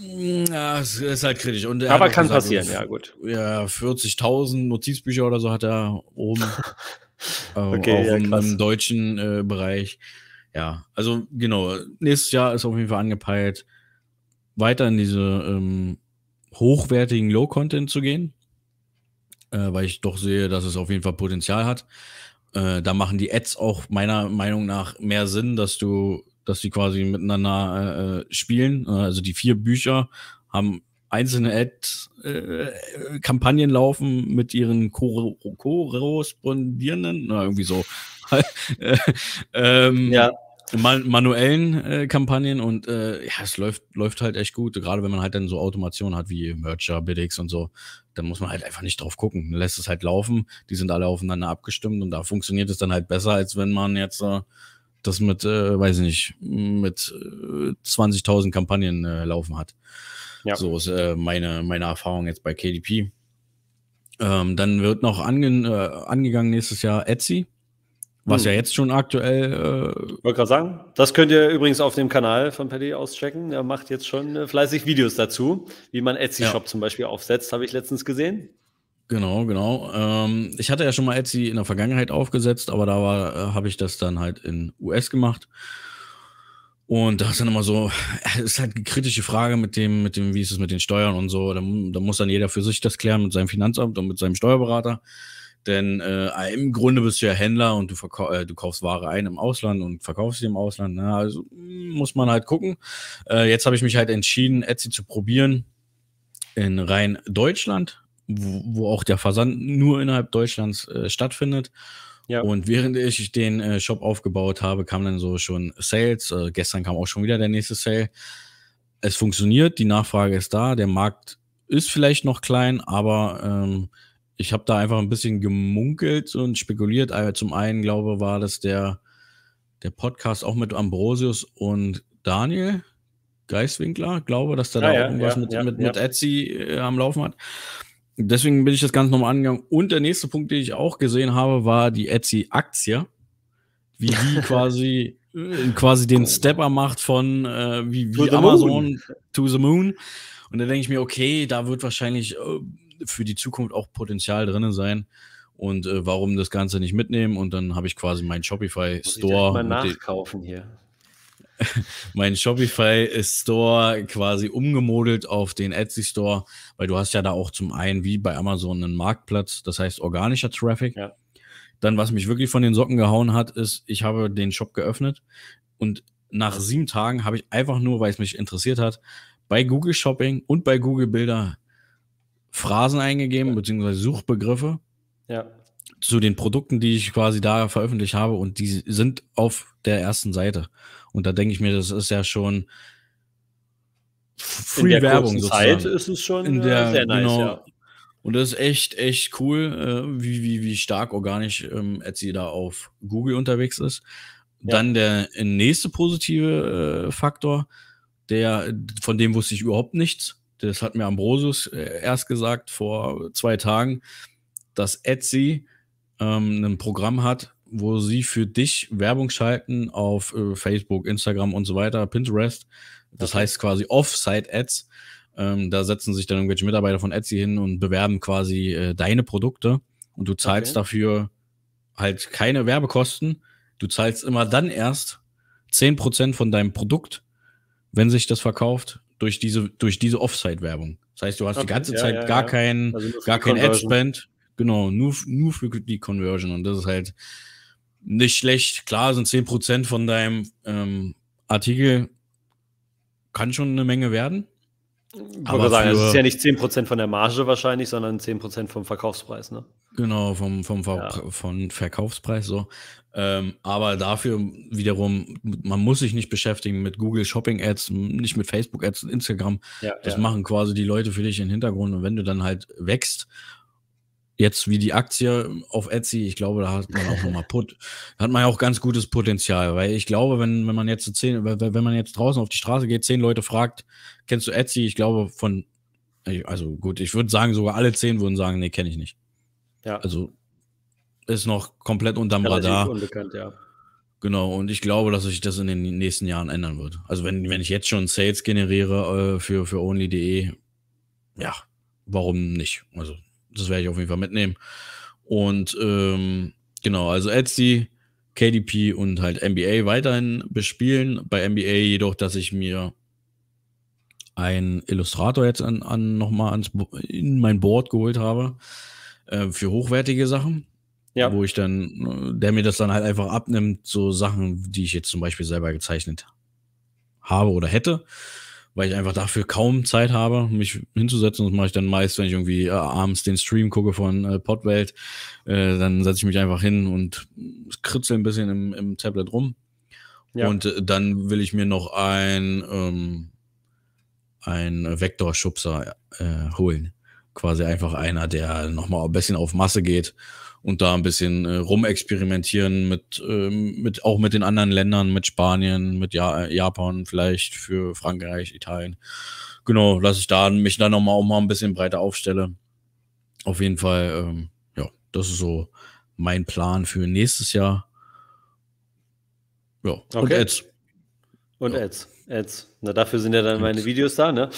Ja, es ist halt kritisch. Und aber kann gesagt, passieren, ja gut. Ja, 40.000 Notizbücher oder so hat er oben okay, auch im deutschen Bereich. Ja, also genau, nächstes Jahr ist auf jeden Fall angepeilt, weiter in diese hochwertigen Low-Content zu gehen, weil ich doch sehe, dass es auf jeden Fall Potenzial hat. Da machen die Ads auch meiner Meinung nach mehr Sinn, dass die quasi miteinander spielen. Also die 4 Bücher haben einzelne Ad-Kampagnen laufen mit ihren korrespondierenden, irgendwie so, ja, manuellen Kampagnen, und ja, es läuft halt echt gut, gerade wenn man halt dann so Automation hat wie Mercher, BidX und so, dann muss man halt einfach nicht drauf gucken, dann lässt es halt laufen, die sind alle aufeinander abgestimmt, und da funktioniert es dann halt besser, als wenn man jetzt das mit, weiß ich nicht, mit 20.000 Kampagnen laufen hat. Ja. So ist meine Erfahrung jetzt bei KDP. Dann wird noch angegangen nächstes Jahr Etsy, was ja jetzt schon aktuell... Ich wollte gerade sagen, das könnt ihr übrigens auf dem Kanal von Patty auschecken. Er macht jetzt schon fleißig Videos dazu, wie man Etsy-Shop zum Beispiel aufsetzt, habe ich letztens gesehen. Genau. Ich hatte ja schon mal Etsy in der Vergangenheit aufgesetzt, aber da habe ich das dann halt in US gemacht. Und da ist dann immer so, es ist halt eine kritische Frage mit dem, wie ist es mit den Steuern und so. Da muss dann jeder für sich das klären mit seinem Finanzamt und mit seinem Steuerberater. Denn im Grunde bist du ja Händler und du kaufst Ware ein im Ausland und verkaufst sie im Ausland. Na, also muss man halt gucken. Jetzt habe ich mich halt entschieden, Etsy zu probieren in rein Deutschland, wo auch der Versand nur innerhalb Deutschlands stattfindet. Ja. Und während ich den Shop aufgebaut habe, kamen dann so schon Sales. Gestern kam auch schon wieder der nächste Sale. Es funktioniert, die Nachfrage ist da. Der Markt ist vielleicht noch klein, aber... ich habe da einfach ein bisschen gemunkelt und spekuliert. Zum einen, glaube ich, war das der Podcast auch mit Ambrosius und Daniel Geißwinkler, glaube, dass der da irgendwas mit Etsy am Laufen hat. Deswegen bin ich das Ganze nochmal angegangen. Und der nächste Punkt, den ich auch gesehen habe, war die Etsy-Aktie, wie die quasi den Stepper macht von wie Amazon to the Moon. Und da denke ich mir, okay, da wird wahrscheinlich für die Zukunft auch Potenzial drin sein. Und warum das Ganze nicht mitnehmen? Und dann habe ich quasi meinen Shopify-Store. Muss ich mal nachkaufen hier. Mein Shopify-Store quasi umgemodelt auf den Etsy-Store, weil du hast ja da auch zum einen wie bei Amazon einen Marktplatz, das heißt organischer Traffic. Ja. Dann, was mich wirklich von den Socken gehauen hat, ist, ich habe den Shop geöffnet und nach 7 Tagen habe ich einfach nur, weil es mich interessiert hat, bei Google Shopping und bei Google Bilder Phrasen eingegeben, beziehungsweise Suchbegriffe zu den Produkten, die ich quasi da veröffentlicht habe, und die sind auf der ersten Seite. Und da denke ich mir, das ist ja schon Free-Werbung sozusagen. In der Zeit ist es schon sehr nice, ja. Und das ist echt cool, wie stark organisch Etsy da auf Google unterwegs ist. Ja. Dann der nächste positive Faktor, von dem wusste ich überhaupt nichts. Das hat mir Ambrosius erst gesagt vor 2 Tagen, dass Etsy ein Programm hat, wo sie für dich Werbung schalten auf Facebook, Instagram und so weiter, Pinterest. Das heißt quasi Off-Site-Ads. Da setzen sich dann irgendwelche Mitarbeiter von Etsy hin und bewerben quasi deine Produkte. Und du zahlst dafür halt keine Werbekosten. Du zahlst immer dann erst 10% von deinem Produkt, wenn sich das verkauft, durch diese Off-Site-Werbung. Das heißt, du hast die ganze Zeit gar kein Ad-Spend. Genau, nur für die Conversion. Und das ist halt nicht schlecht. Klar sind 10% von deinem Artikel, kann schon eine Menge werden. Aber sagen, das ist ja nicht 10% von der Marge wahrscheinlich, sondern 10% vom Verkaufspreis, ne? Genau, vom Verkaufspreis so. Aber dafür wiederum, man muss sich nicht beschäftigen mit Google Shopping Ads, nicht mit Facebook Ads, Instagram. Ja, das machen quasi die Leute für dich im Hintergrund. Und wenn du dann halt wächst, jetzt wie die Aktie auf Etsy, ich glaube, da hat man auch nochmal hat man ja auch ganz gutes Potenzial, weil ich glaube, wenn man jetzt draußen auf die Straße geht, 10 Leute fragt, kennst du Etsy? Ich glaube ich würde sagen, sogar alle 10 würden sagen, nee, kenne ich nicht. Ja. Also ist noch komplett unterm Radar. Unbekannt, ja. Genau, und ich glaube, dass sich das in den nächsten Jahren ändern wird. Also wenn ich jetzt schon Sales generiere für only.de, ja, warum nicht? Also das werde ich auf jeden Fall mitnehmen. Und genau, also Etsy, KDP und halt MBA weiterhin bespielen. Bei MBA jedoch, dass ich mir einen Illustrator jetzt nochmal in mein Board geholt habe für hochwertige Sachen, wo ich dann, der mir das dann halt einfach abnimmt, so Sachen, die ich jetzt zum Beispiel selber gezeichnet habe oder hätte, weil ich einfach dafür kaum Zeit habe, mich hinzusetzen. Das mache ich dann meist, wenn ich irgendwie abends den Stream gucke von Podwelt, dann setze ich mich einfach hin und kritzle ein bisschen im Tablet rum. Ja. Und dann will ich mir noch einen Vektorschubser holen. Quasi einfach einer, der nochmal ein bisschen auf Masse geht und da ein bisschen rumexperimentieren auch mit den anderen Ländern, mit Spanien, mit Japan, vielleicht für Frankreich, Italien. Genau, dass ich mich da nochmal ein bisschen breiter aufstelle. Auf jeden Fall, ja, das ist so mein Plan für nächstes Jahr. Ja, okay. Und Ads. Und Ads. Na, dafür sind ja dann meine Videos da, ne?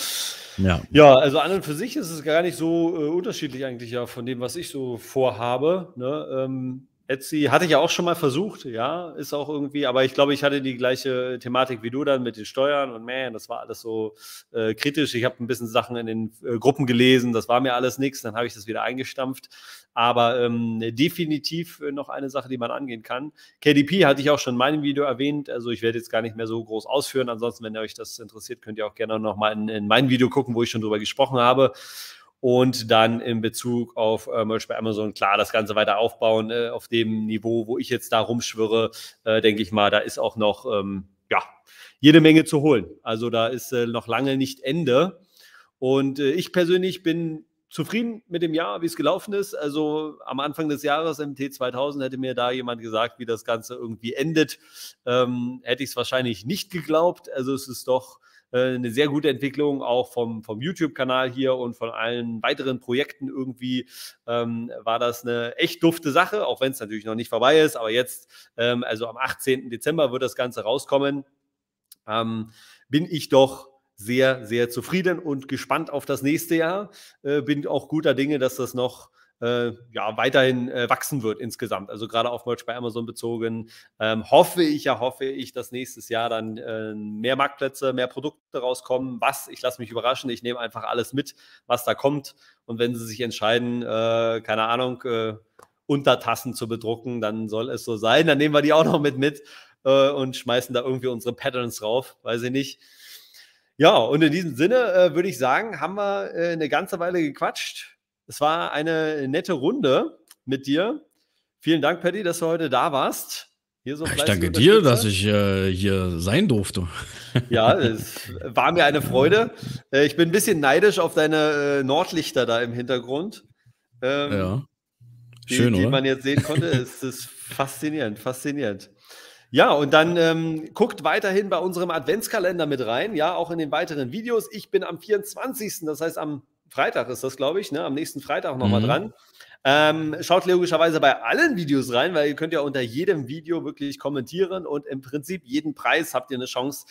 Ja. Ja, also an und für sich ist es gar nicht so unterschiedlich eigentlich von dem, was ich so vorhabe. Ne? Etsy hatte ich ja auch schon mal versucht, ja, ist auch irgendwie, aber ich glaube, ich hatte die gleiche Thematik wie du dann mit den Steuern und das war alles so kritisch. Ich habe ein bisschen Sachen in den Gruppen gelesen, das war mir alles nichts, dann habe ich das wieder eingestampft. Aber definitiv noch eine Sache, die man angehen kann. KDP hatte ich auch schon in meinem Video erwähnt, also ich werde jetzt gar nicht mehr so groß ausführen. Ansonsten, wenn euch das interessiert, könnt ihr auch gerne noch mal in mein Video gucken, wo ich schon drüber gesprochen habe. Und dann in Bezug auf Merch bei Amazon, klar, das Ganze weiter aufbauen auf dem Niveau, wo ich jetzt da rumschwirre, denke ich mal, da ist auch noch jede Menge zu holen. Also da ist noch lange nicht Ende. Und ich persönlich bin zufrieden mit dem Jahr, wie es gelaufen ist. Also am Anfang des Jahres im T2000 hätte mir da jemand gesagt, wie das Ganze irgendwie endet. Hätte ich es wahrscheinlich nicht geglaubt. Also es ist doch eine sehr gute Entwicklung auch vom YouTube-Kanal hier und von allen weiteren Projekten irgendwie war das eine echt dufte Sache, auch wenn es natürlich noch nicht vorbei ist, aber jetzt, also am 18. Dezember wird das Ganze rauskommen, bin ich doch sehr, sehr zufrieden und gespannt auf das nächste Jahr, bin auch guter Dinge, dass das noch weiterhin wachsen wird insgesamt. Also gerade auf Merch bei Amazon bezogen, hoffe ich, dass nächstes Jahr dann mehr Marktplätze, mehr Produkte rauskommen. Ich lasse mich überraschen, ich nehme einfach alles mit, was da kommt. Und wenn sie sich entscheiden, keine Ahnung, Untertassen zu bedrucken, dann soll es so sein. Dann nehmen wir die auch noch mit und schmeißen da irgendwie unsere Patterns drauf, weiß ich nicht. Ja, und in diesem Sinne würde ich sagen, haben wir eine ganze Weile gequatscht. Es war eine nette Runde mit dir. Vielen Dank, Patty, dass du heute da warst. Hier so ich danke dir, dass ich hier sein durfte. Ja, es war mir eine Freude. Ich bin ein bisschen neidisch auf deine Nordlichter da im Hintergrund. Ja, schön, die man jetzt sehen konnte. Es ist faszinierend. Ja, und dann guckt weiterhin bei unserem Adventskalender mit rein. Ja, auch in den weiteren Videos. Ich bin am 24., das heißt am Freitag ist das, glaube ich, ne? Am nächsten Freitag nochmal dran. Schaut logischerweise bei allen Videos rein, weil ihr könnt ja unter jedem Video wirklich kommentieren und im Prinzip jeden Preis habt ihr eine Chance,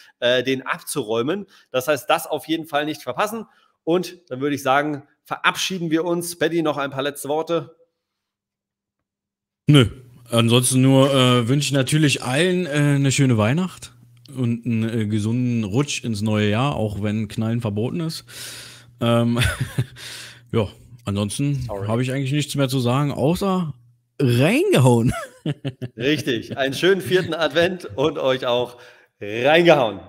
den abzuräumen. Das heißt, das auf jeden Fall nicht verpassen. Und dann würde ich sagen, verabschieden wir uns. Patty, noch ein paar letzte Worte? Nö, ansonsten nur wünsche ich natürlich allen eine schöne Weihnacht und einen gesunden Rutsch ins neue Jahr, auch wenn Knallen verboten ist. Ja, ansonsten habe ich eigentlich nichts mehr zu sagen, außer reingehauen. Richtig, einen schönen 4. Advent und euch auch reingehauen.